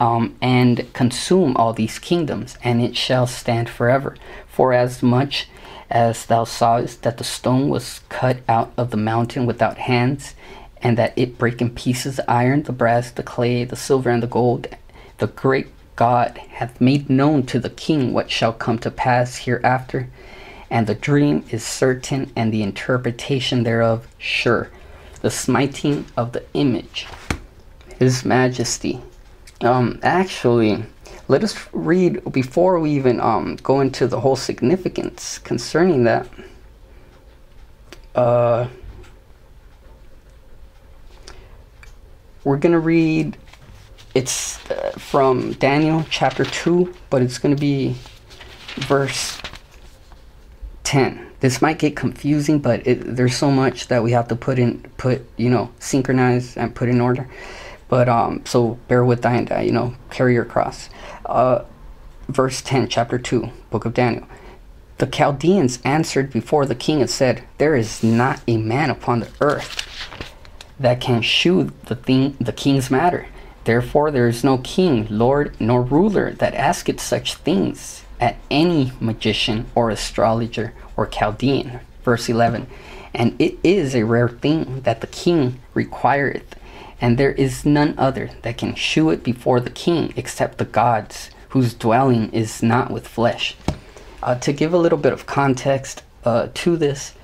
and consume all these kingdoms, and it shall stand forever. For as much as thou sawest that the stone was cut out of the mountain without hands, and that it brake in pieces the iron, the brass, the clay, the silver, and the gold, the great God hath made known to the king what shall come to pass hereafter, and the dream is certain, and the interpretation thereof sure. The smiting of the image, His Majesty. Actually, let us read, before we even go into the whole significance concerning that, we're going to read, it's from Daniel chapter 2, but it's going to be verse 10. This might get confusing, but there's so much that we have to synchronize and put in order. But, so bear with thine, you know, carry your cross. Verse 10, chapter 2, book of Daniel. The Chaldeans answered before the king and said, there is not a man upon the earth that can shew the king's matter. Therefore there is no king, lord, nor ruler that asketh such things at any magician or astrologer or Chaldean. Verse 11, and it is a rare thing that the king requireth, and there is none other that can shew it before the king except the gods, whose dwelling is not with flesh. To give a little bit of context to this,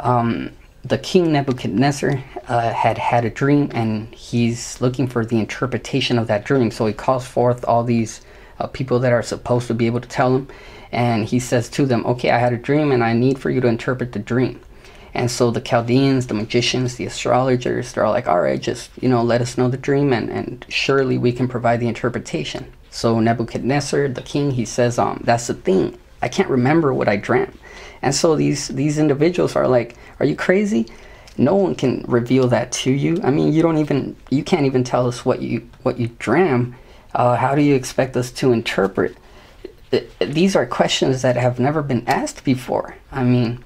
the king Nebuchadnezzar had a dream, and he's looking for the interpretation of that dream. So he calls forth all these people that are supposed to be able to tell him, and he says to them, okay, I had a dream, and I need for you to interpret the dream. And so the Chaldeans, the magicians, the astrologers, they're all like, all right, just, you know, let us know the dream, and surely we can provide the interpretation. So Nebuchadnezzar, the king, he says, that's the thing. I can't remember what I dreamt. And so these individuals are like, are you crazy? No one can reveal that to you. I mean, you can't even tell us what you dreamt. How do you expect us to interpret? These are questions that have never been asked before. I mean...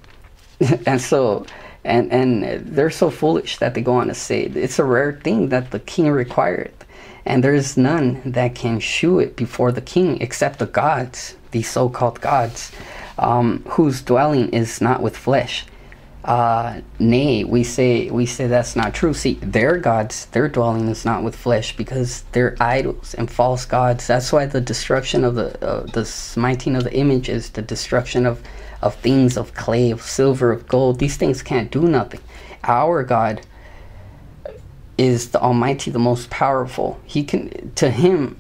And so, and they're so foolish that they go on to say, it's a rare thing that the king required, and there is none that can shew it before the king except the gods, the so-called gods, whose dwelling is not with flesh. Nay, we say that's not true. See, their gods, their dwelling is not with flesh, because they're idols and false gods. That's why the destruction of the smiting of the image is the destruction of things of clay, of silver, of gold. These things can't do nothing. Our God is the Almighty, the most powerful. He can, to him,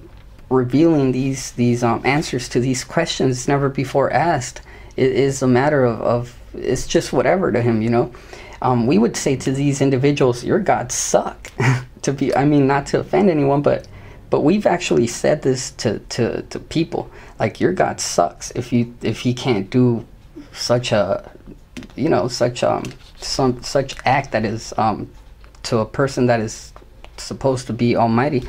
revealing these answers to these questions never before asked, it is a matter of it's just whatever to him, you know. We would say to these individuals, your gods suck. To be, I mean, not to offend anyone, but we've actually said this to people, like, your God sucks if he can't do such a, you know, such act that is to a person that is supposed to be almighty.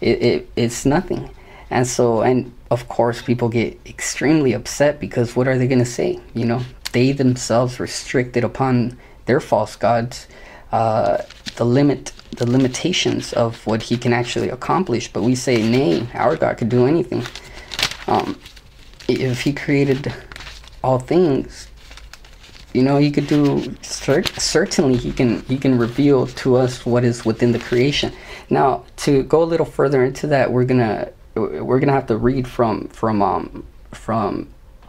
It's nothing. And so, and of course, people get extremely upset, because what are they going to say? You know, they themselves restricted upon their false gods the limitations of what he can actually accomplish. But we say, nay, our God could do anything. If he created all things, you know, he could do, certainly he can reveal to us what is within the creation. Now, to go a little further into that, we're gonna have to read from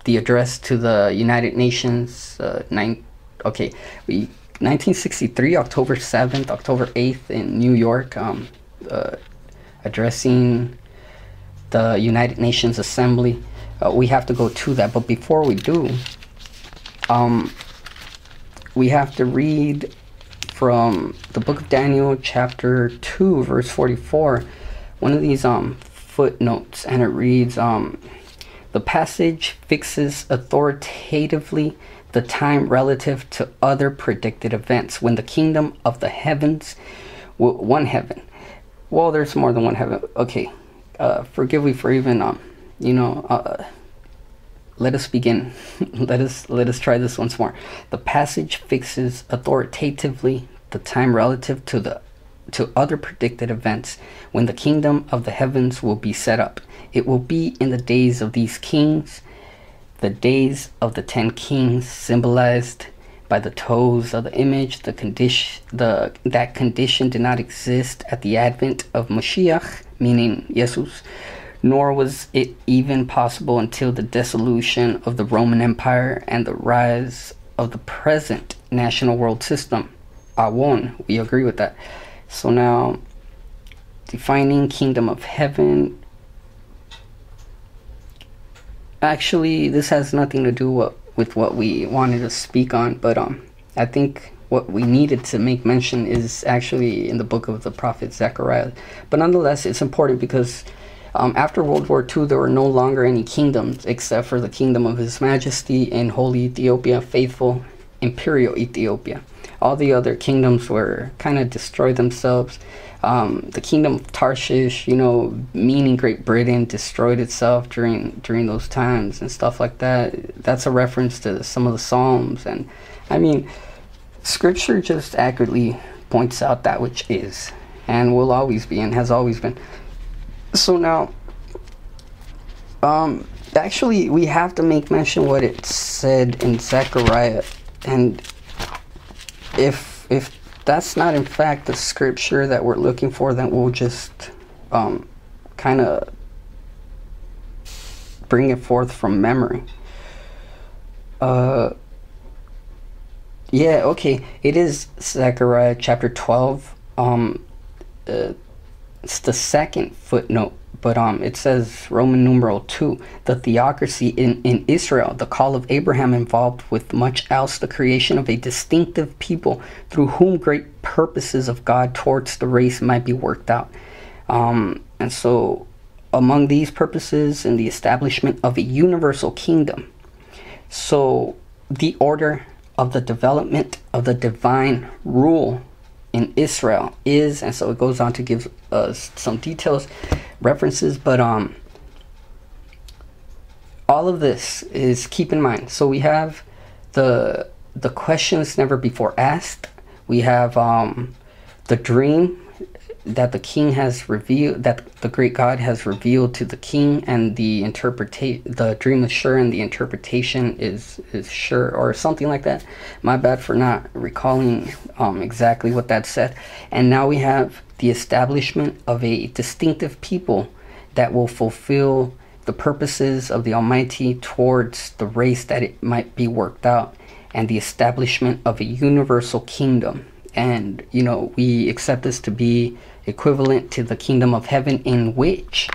the address to the United Nations, 1963, October 7th, October 8th in New York, addressing the United Nations Assembly. We have to go to that, but before we do, we have to read from the book of Daniel, chapter 2, verse 44, one of these footnotes, and it reads, the passage fixes authoritatively the time relative to other predicted events when the kingdom of the heavens, one heaven. Well, there's more than one heaven. Okay, forgive me for even, you know, let us begin. let us try this once more. The passage fixes authoritatively the time relative to other predicted events when the kingdom of the heavens will be set up. It will be in the days of these kings, the days of the 10 kings, symbolized by the toes of the image. That condition did not exist at the advent of Mashiach, meaning Jesus, nor was it even possible until the dissolution of the Roman Empire and the rise of the present national world system. Awon, we agree with that. So now, defining kingdom of heaven. Actually, this has nothing to do with what we wanted to speak on, but I think what we needed to make mention is actually in the book of the prophet Zechariah. But nonetheless, it's important because after World War II, there were no longer any kingdoms except for the kingdom of His Majesty in Holy Ethiopia, faithful Imperial Ethiopia. All the other kingdoms were kind of destroyed themselves. The kingdom of Tarshish, you know, meaning Great Britain, destroyed itself during those times and stuff like that. That's a reference to some of the Psalms. And I mean, scripture just accurately points out that which is and will always be and has always been. So now, actually, we have to make mention what it said in Zechariah. And if that's not in fact the scripture that we're looking for, then we'll just kind of bring it forth from memory. Yeah, okay, it is Zechariah chapter 12. It's the second footnote, but it says Roman numeral 2, the theocracy in Israel, the call of Abraham involved with much else, the creation of a distinctive people through whom great purposes of God towards the race might be worked out. And so among these purposes in the establishment of a universal kingdom. So the order of the development of the divine rule in Israel is, and so it goes on to give us some details, references, but all of this is keep in mind. So we have the questions never before asked. We have the dream that the great God has revealed to the king, and the dream is sure and the interpretation is sure, or something like that. My bad for not recalling exactly what that said. And now we have the establishment of a distinctive people that will fulfill the purposes of the Almighty towards the race that it might be worked out, and the establishment of a universal kingdom. And, you know, we accept this to be equivalent to the kingdom of heaven, in which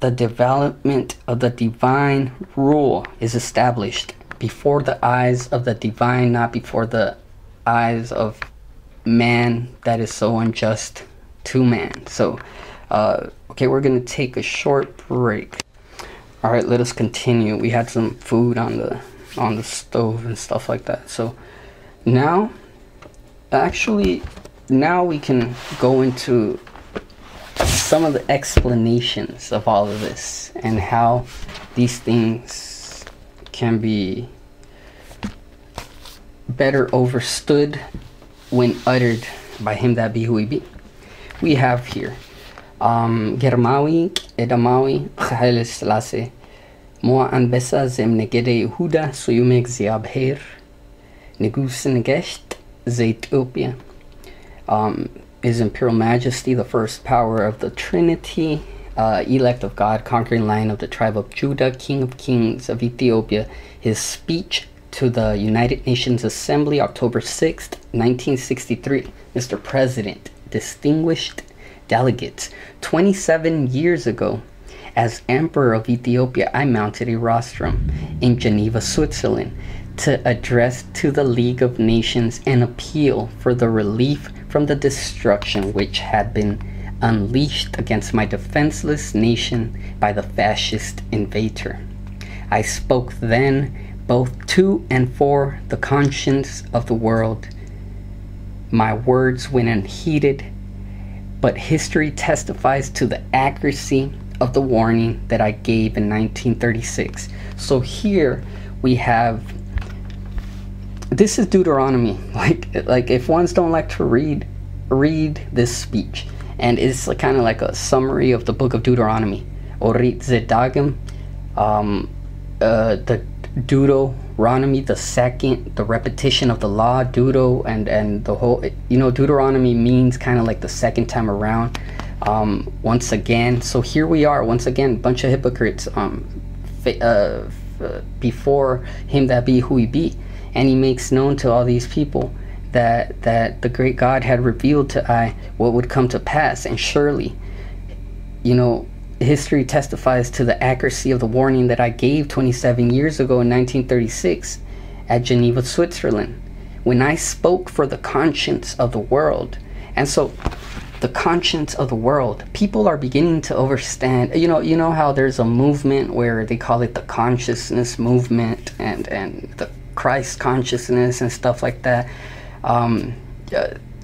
the development of the divine rule is established before the eyes of the divine, not before the eyes of man that is so unjust to man. So, okay, we're going to take a short break. All right, let us continue. We had some food on the stove and stuff like that. So now... actually, now we can go into some of the explanations of all of this and how these things can be better overstood when uttered by him that be who he be. We have here Germawi, Edamawi, Chahel Selassie, Moa Anbesa Zem Negede Yehuda, Suyumek Ziabher, Negus Negesh. Ethiopia, His Imperial Majesty, the first power of the Trinity, elect of God, conquering lion of the tribe of Judah, King of Kings of Ethiopia. His speech to the United Nations Assembly, October 6th, 1963. Mr. President, distinguished delegates, 27 years ago, as Emperor of Ethiopia, I mounted a rostrum in Geneva, Switzerland, to address to the League of Nations an appeal for the relief from the destruction which had been unleashed against my defenseless nation by the fascist invader. I spoke then both to and for the conscience of the world. My words went unheeded, but history testifies to the accuracy of the warning that I gave in 1936. So here we have, this is Deuteronomy. Like if ones don't like to read this speech, and it's kind of like a summary of the book of Deuteronomy. Orit Zedagim, the Deuteronomy, the second, the repetition of the law, Deutero, and the whole, you know, Deuteronomy means kind of like the second time around, once again. So here we are, once again, bunch of hypocrites, before him that be who he be. And he makes known to all these people that the great God had revealed to I what would come to pass. And surely, you know, history testifies to the accuracy of the warning that I gave 27 years ago in 1936 at Geneva, Switzerland, when I spoke for the conscience of the world. And so the conscience of the world, people are beginning to understand. You know how there's a movement where they call it the consciousness movement and the Christ consciousness and stuff like that.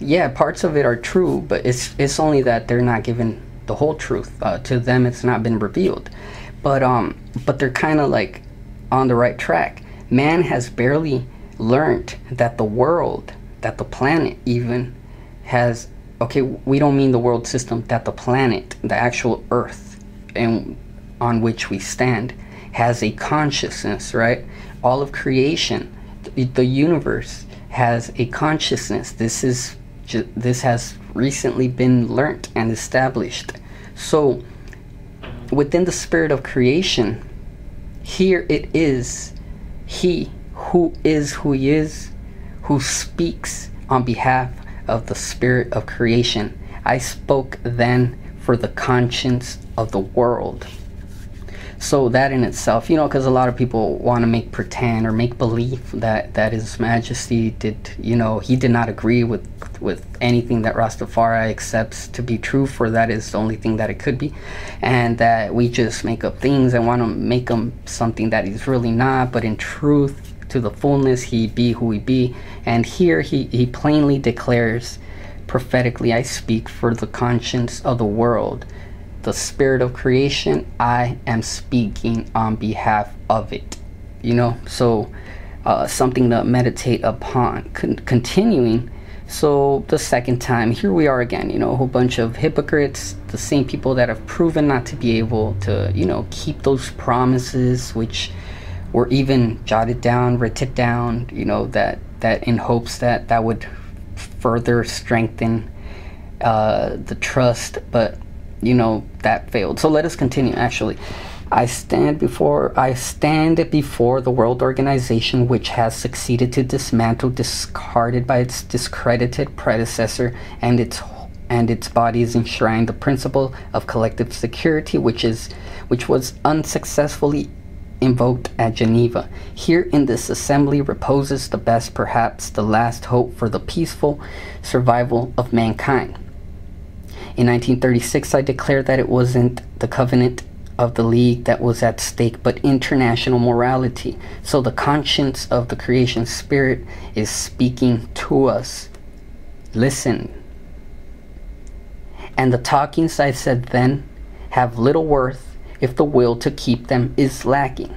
Yeah, parts of it are true, but it's only that they're not given the whole truth. To them, it's not been revealed. But they're kind of like on the right track. Man has barely learned that the world, that the planet even has, okay, we don't mean the world system, that the planet, the actual Earth and on which we stand, has a consciousness, right? All of creation, the universe, has a consciousness. This has recently been learnt and established. So within the spirit of creation, here it is he who he is, who speaks on behalf of the spirit of creation. I spoke then for the conscience of the world. So that in itself, you know, because a lot of people want to make pretend or make believe that His Majesty did, you know, he did not agree with anything that Rastafari accepts to be true, for that is the only thing that it could be, and that we just make up things and want to make him something that he's really not, but in truth, to the fullness, he be who he be. And here he plainly declares prophetically, I speak for the conscience of the world. The spirit of creation, I am speaking on behalf of it, you know. So something to meditate upon. Continuing So the second time, here we are again, you know, a whole bunch of hypocrites, the same people that have proven not to be able to, you know, keep those promises which were even jotted down, written down, you know, that in hopes that that would further strengthen the trust, but, you know, that failed. So let us continue, actually. I stand before the world organization which has succeeded to dismantle, discarded by its discredited predecessor, and its bodies enshrine the principle of collective security, which was unsuccessfully invoked at Geneva. Here in this assembly reposes the best, perhaps the last hope for the peaceful survival of mankind. In 1936, I declared that it wasn't the covenant of the League that was at stake, but international morality. So the conscience of the creation spirit is speaking to us. Listen. And the talkings, I said then, have little worth if the will to keep them is lacking.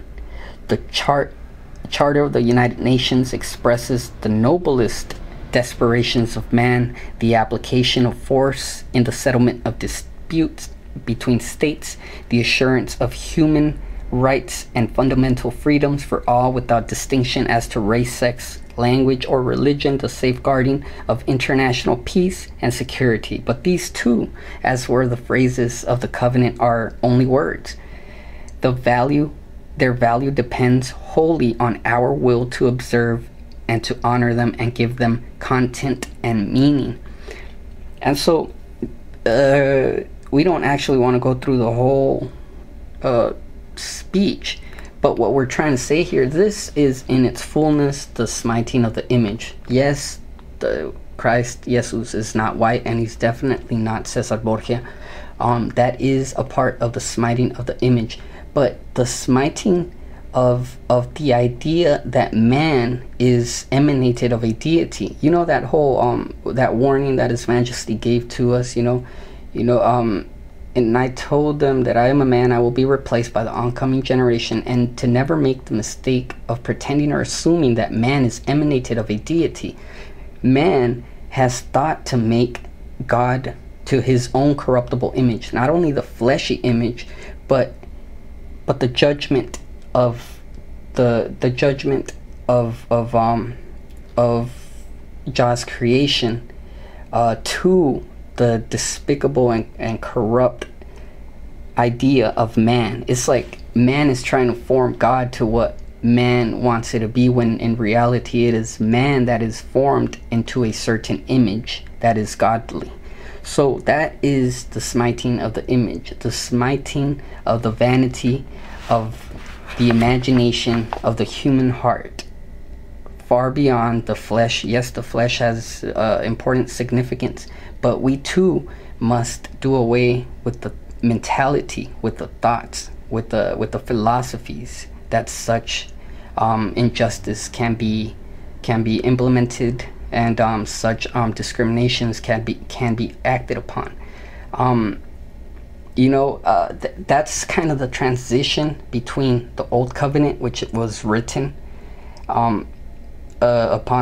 The Charter of the United Nations expresses the noblest desperations of man, the application of force in the settlement of disputes between states, the assurance of human rights and fundamental freedoms for all without distinction as to race, sex, language, or religion, the safeguarding of international peace and security. But these two, as were the phrases of the covenant, are only words. Their value depends wholly on our will to observe and to honor them and give them content and meaning. And so we don't actually want to go through the whole speech, but what we're trying to say here, this is in its fullness the smiting of the image. Yes, the Christ, Jesus, is not white, and he's definitely not Cesar Borgia. That is a part of the smiting of the image, but the smiting of the idea that man is emanated of a deity. You know, that whole that warning that His Majesty gave to us, and I told them that I am a man, I will be replaced by the oncoming generation, and to never make the mistake of pretending or assuming that man is emanated of a deity. Man has thought to make God to his own corruptible image, not only the fleshy image, but the judgment of the judgment of God's creation to the despicable and corrupt idea of man. It's like man is trying to form God to what man wants it to be, when in reality it is man that is formed into a certain image that is godly. So that is the smiting of the image, the smiting of the vanity of the imagination of the human heart, far beyond the flesh. Yes, the flesh has important significance, but we too must do away with the mentality, with the thoughts, with the philosophies that such injustice can be implemented, and such discriminations can be acted upon. That's kind of the transition between the Old Covenant, which it was written upon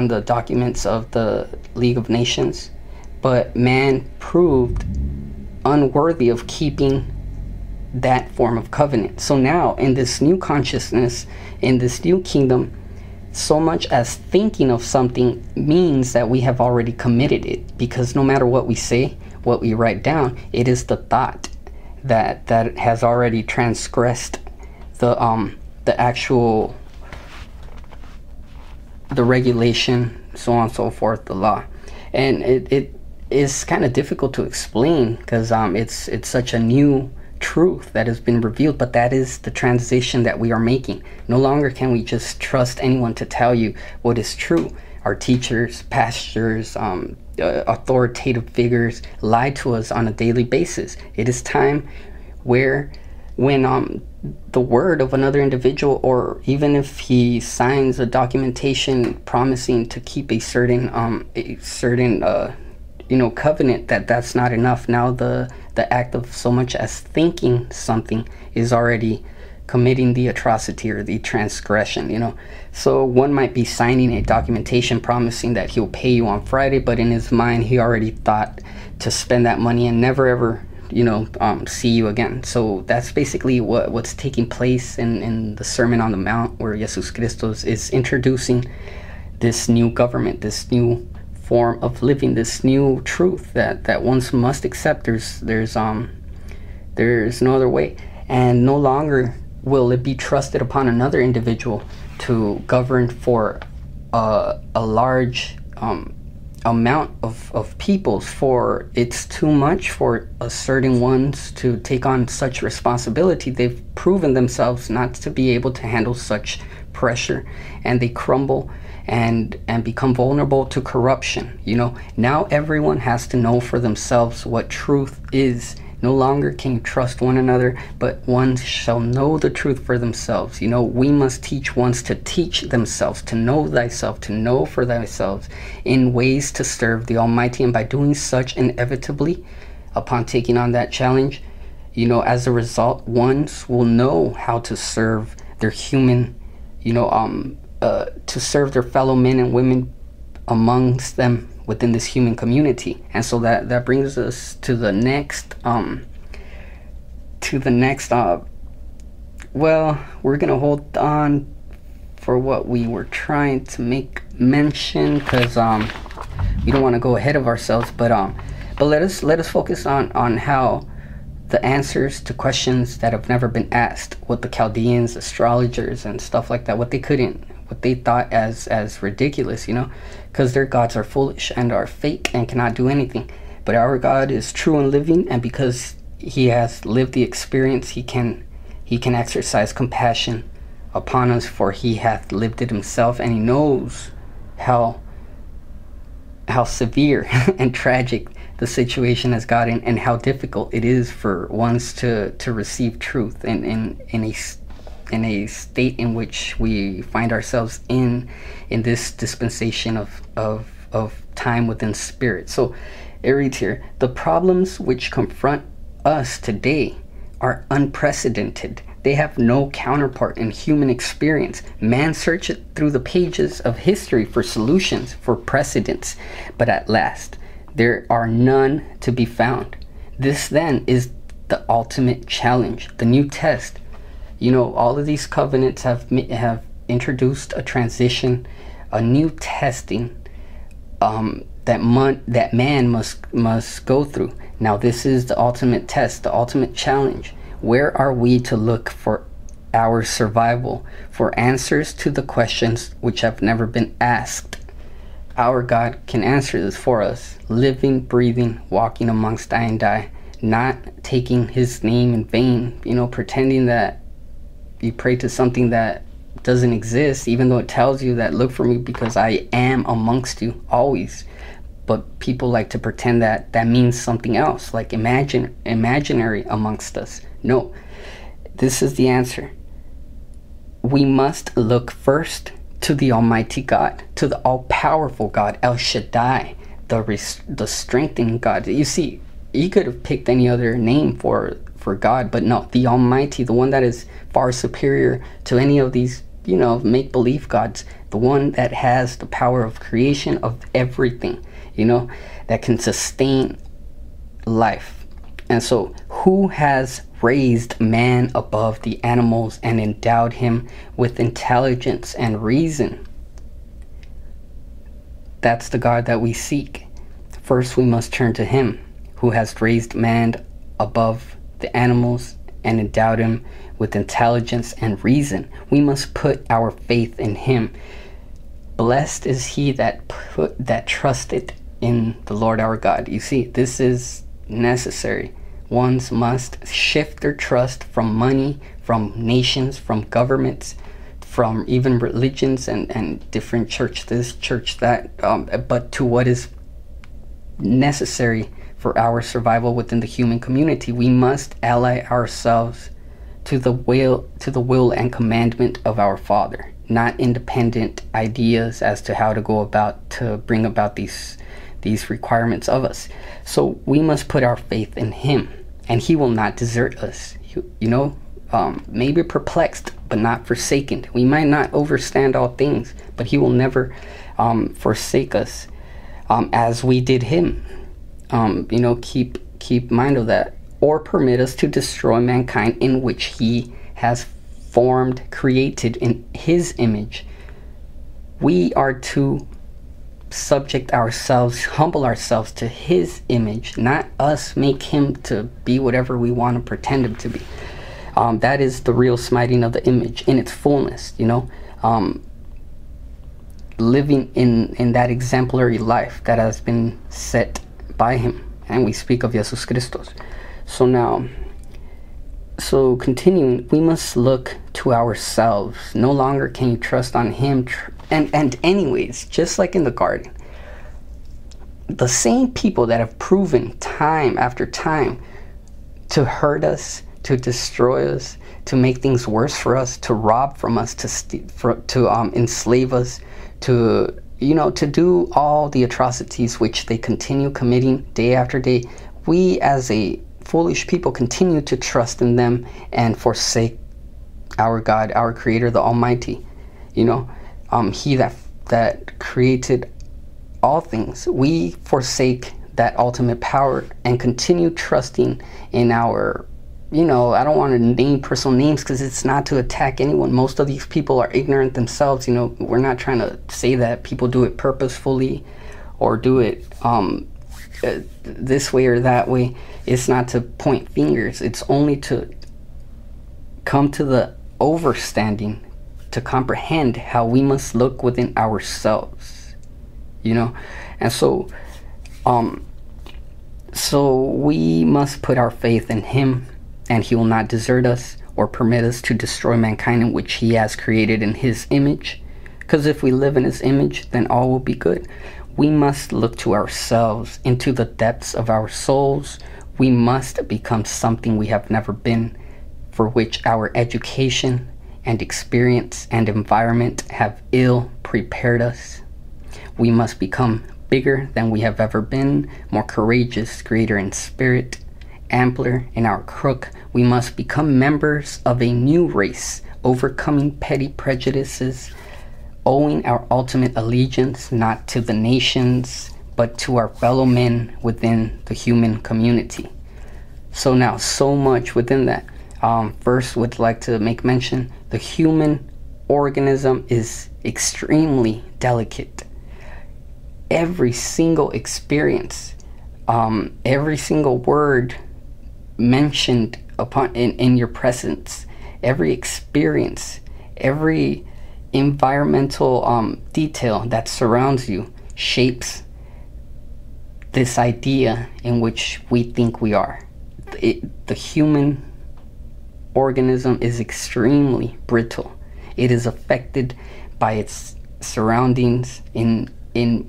the documents of the League of Nations, but man proved unworthy of keeping that form of covenant. So now, in this new consciousness, in this new kingdom, so much as thinking of something means that we have already committed it, because no matter what we say, what we write down, it is the thought that has already transgressed the regulation, so on and so forth, the law. And it is kind of difficult to explain, because it's such a new truth that has been revealed, but that is the transition that we are making. No longer can we just trust anyone to tell you what is true. Our teachers, pastors, authoritative figures lie to us on a daily basis. It is time when the word of another individual, or even if he signs a documentation promising to keep a certain covenant, that's not enough. Now the act of so much as thinking something is already committing the atrocity or the transgression, you know. So one might be signing a documentation promising that he'll pay you on Friday, but in his mind he already thought to spend that money and never ever, you know, see you again. So that's basically what's taking place in the Sermon on the Mount, where Jesus Christos is introducing this new government, this new form of living, this new truth that ones must accept. There's no other way, and no longer will it be trusted upon another individual to govern for a large amount of peoples, for it's too much for a certain ones to take on such responsibility. They've proven themselves not to be able to handle such pressure, and they crumble and become vulnerable to corruption. You know, now everyone has to know for themselves what truth is. No longer can you trust one another, but one shall know the truth for themselves. You know, we must teach ones to teach themselves, to know thyself, to know for thyself in ways to serve the Almighty. And by doing such, inevitably, upon taking on that challenge, you know, as a result, ones will know how to serve their human, you know, to serve their fellow men and women amongst them within this human community. And so that brings us to the next well, we're gonna hold on for what we were trying to make mention, because we don't want to go ahead of ourselves, but let us focus on how the answers to questions that have never been asked, what the Chaldeans, astrologers and stuff like that, what they thought as ridiculous, you know, because their gods are foolish and are fake and cannot do anything. But our God is true and living, and because he has lived the experience, he can exercise compassion upon us, for he hath lived it himself, and he knows how severe and tragic the situation has gotten, and how difficult it is for ones to receive truth in a state in which we find ourselves in this dispensation of time within spirit. So it reads here, the problems which confront us today are unprecedented. They have no counterpart in human experience. Man searcheth through the pages of history for solutions, for precedents, but at last there are none to be found. This then is the ultimate challenge, the new test. You know, all of these covenants have introduced a transition, a new testing that man must go through. Now, this is the ultimate test, the ultimate challenge. Where are we to look for our survival, for answers to the questions which have never been asked? Our God can answer this for us, living, breathing, walking amongst I and I, not taking his name in vain, you know, pretending that you pray to something that doesn't exist, even though it tells you that look for me because I am amongst you always. But people like to pretend that that means something else, like imaginary amongst us. No, this is the answer. We must look first to the Almighty God, to the all-powerful God, El Shaddai, the strengthening God. You see, he could have picked any other name for God, but no, the Almighty, the one that is far superior to any of these, you know, make-believe gods, the one that has the power of creation, of everything, you know, that can sustain life. And so, who has raised man above the animals and endowed him with intelligence and reason? That's the God that we seek. First, we must turn to him who has raised man above the animals and endowed him with intelligence and reason. We must put our faith in him. Blessed is he that trusteth in the Lord our God. You see, this is necessary. Ones must shift their trust from money, from nations, from governments, from even religions and different church this, church that, but to what is necessary for our survival within the human community. We must ally ourselves to the will and commandment of our Father, not independent ideas as to how to go about to bring about these requirements of us. So we must put our faith in him, and he will not desert us. You know, maybe perplexed, but not forsaken. We might not overstand all things, but he will never forsake us as we did him. You know, keep mind of that. Or permit us to destroy mankind in which he has formed, created in his image. We are to subject ourselves, humble ourselves to his image, not us make him to be whatever we want to pretend him to be. That is the real smiting of the image in its fullness, you know. Living in that exemplary life that has been set by him. And we speak of Jesus Christos. So now, so continuing, we must look to ourselves. No longer can you trust on him. And anyways, just like in the garden, the same people that have proven time after time to hurt us, to destroy us, to make things worse for us, to rob from us, to enslave us, to, you know, to do all the atrocities which they continue committing day after day. We as a foolish people continue to trust in them and forsake our God, our Creator, the Almighty. You know, he that created all things. We forsake that ultimate power and continue trusting in our, you know, I don't want to name personal names because it's not to attack anyone. Most of these people are ignorant themselves. You know, we're not trying to say that people do it purposefully or do it this way or that way. It's not to point fingers. It's only to come to the overstanding, to comprehend how we must look within ourselves, you know. And so so we must put our faith in him, and he will not desert us or permit us to destroy mankind in which he has created in his image, because if we live in his image, then all will be good. We must look to ourselves, into the depths of our souls. We must become something we have never been, for which our education and experience and environment have ill prepared us. We must become bigger than we have ever been, more courageous, greater in spirit, ampler in our crook. We must become members of a new race, overcoming petty prejudices, owing our ultimate allegiance not to the nations, but to our fellow men within the human community. So now, so much within that. First, would like to make mention, the human organism is extremely delicate. Every single experience, every single word mentioned upon in your presence, every experience, every environmental detail that surrounds you shapes this idea in which we think we are. The human organism is extremely brittle. It is affected by its surroundings in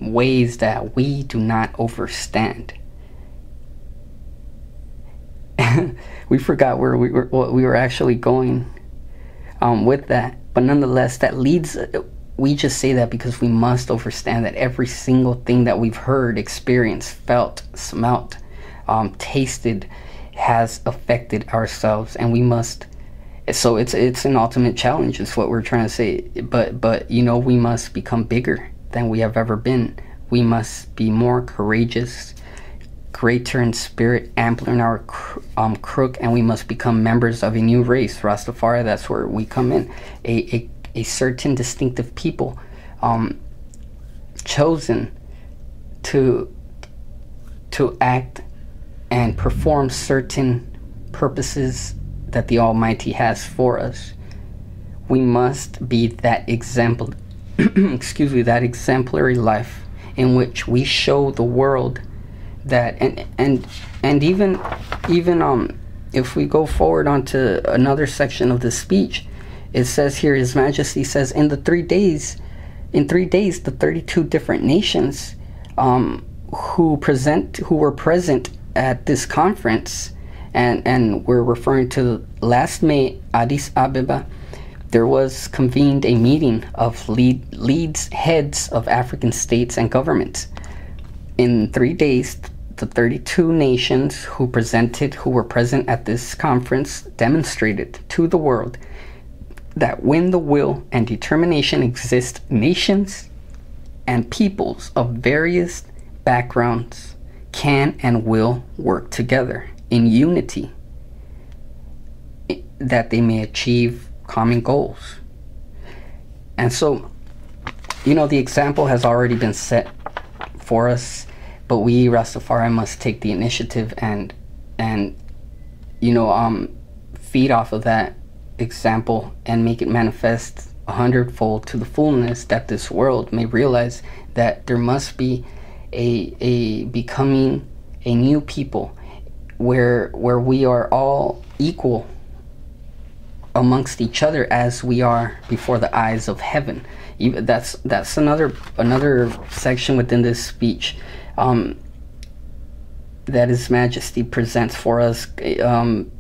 ways that we do not understand. We forgot where we were actually going with that. But nonetheless, that leads, we just say that because we must understand that every single thing that we've heard, experienced, felt, smelt, tasted, has affected ourselves, and we must. So it's an ultimate challenge, is what we're trying to say. But you know, we must become bigger than we have ever been. We must be more courageous, greater in spirit, ampler in our crook, and we must become members of a new race, Rastafari. That's where we come in, a certain distinctive people, chosen to act and perform certain purposes that the Almighty has for us. We must be that example, excuse me, that exemplary life in which we show the world that, and even if we go forward onto another section of the speech, it says here, His Majesty says, in three days the 32 different nations who were present at this conference, and we're referring to last May, Addis Ababa, there was convened a meeting of leads heads of African states and governments. In 3 days, The 32 nations who were present at this conference demonstrated to the world that when the will and determination exist, nations and peoples of various backgrounds can and will work together in unity that they may achieve common goals. And so, you know, the example has already been set for us, but we Rastafari must take the initiative and you know, feed off of that example and make it manifest 100-fold to the fullness, that this world may realize that there must be a becoming a new people where we are all equal amongst each other as we are before the eyes of heaven. That's another section within this speech that His Majesty presents for us, and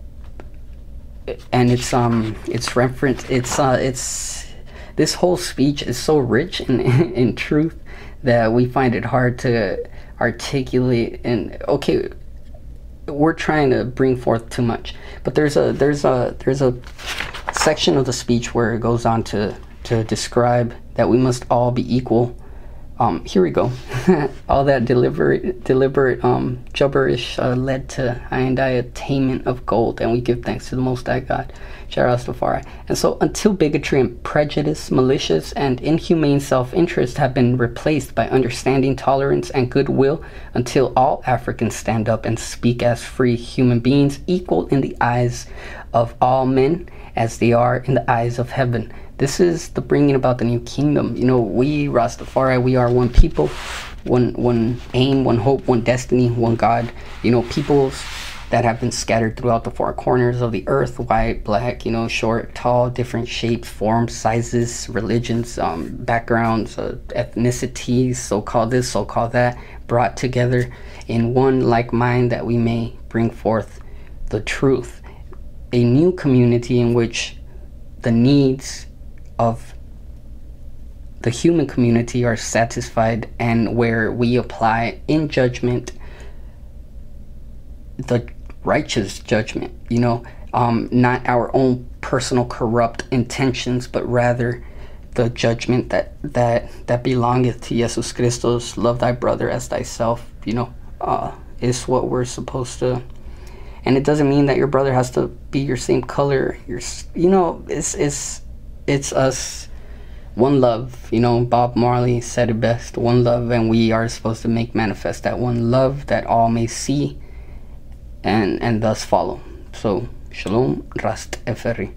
it's referenced. It's this whole speech is so rich in truth that we find it hard to articulate. And okay, we're trying to bring forth too much, but there's a section of the speech where it goes on to describe that we must all be equal. Here we go. All that deliberate gibberish led to I and I attainment of gold, and we give thanks to the Most High God, Rastafari. And so until bigotry and prejudice, malicious and inhumane self-interest have been replaced by understanding, tolerance, and goodwill, until all Africans stand up and speak as free human beings, equal in the eyes of all men as they are in the eyes of heaven. This is the bringing about the new kingdom. You know, we Rastafari, we are one people, one aim, one hope, one destiny, one God. You know, peoples that have been scattered throughout the four corners of the earth, white, black, you know, short, tall, different shapes, forms, sizes, religions, backgrounds, ethnicities, so-called this, so-called that, brought together in one like mind, that we may bring forth the truth. A new community in which the needs of the human community are satisfied, and where we apply in judgment the righteous judgment, you know, not our own personal corrupt intentions, but rather the judgment that belongeth to Jesus Christos. Love thy brother as thyself, you know, is what we're supposed to. And it doesn't mean that your brother has to be your same color, you know, it's us, one love. You know, Bob Marley said it best, one love, and we are supposed to make manifest that one love, that all may see and thus follow. So, Shalom Rastafari.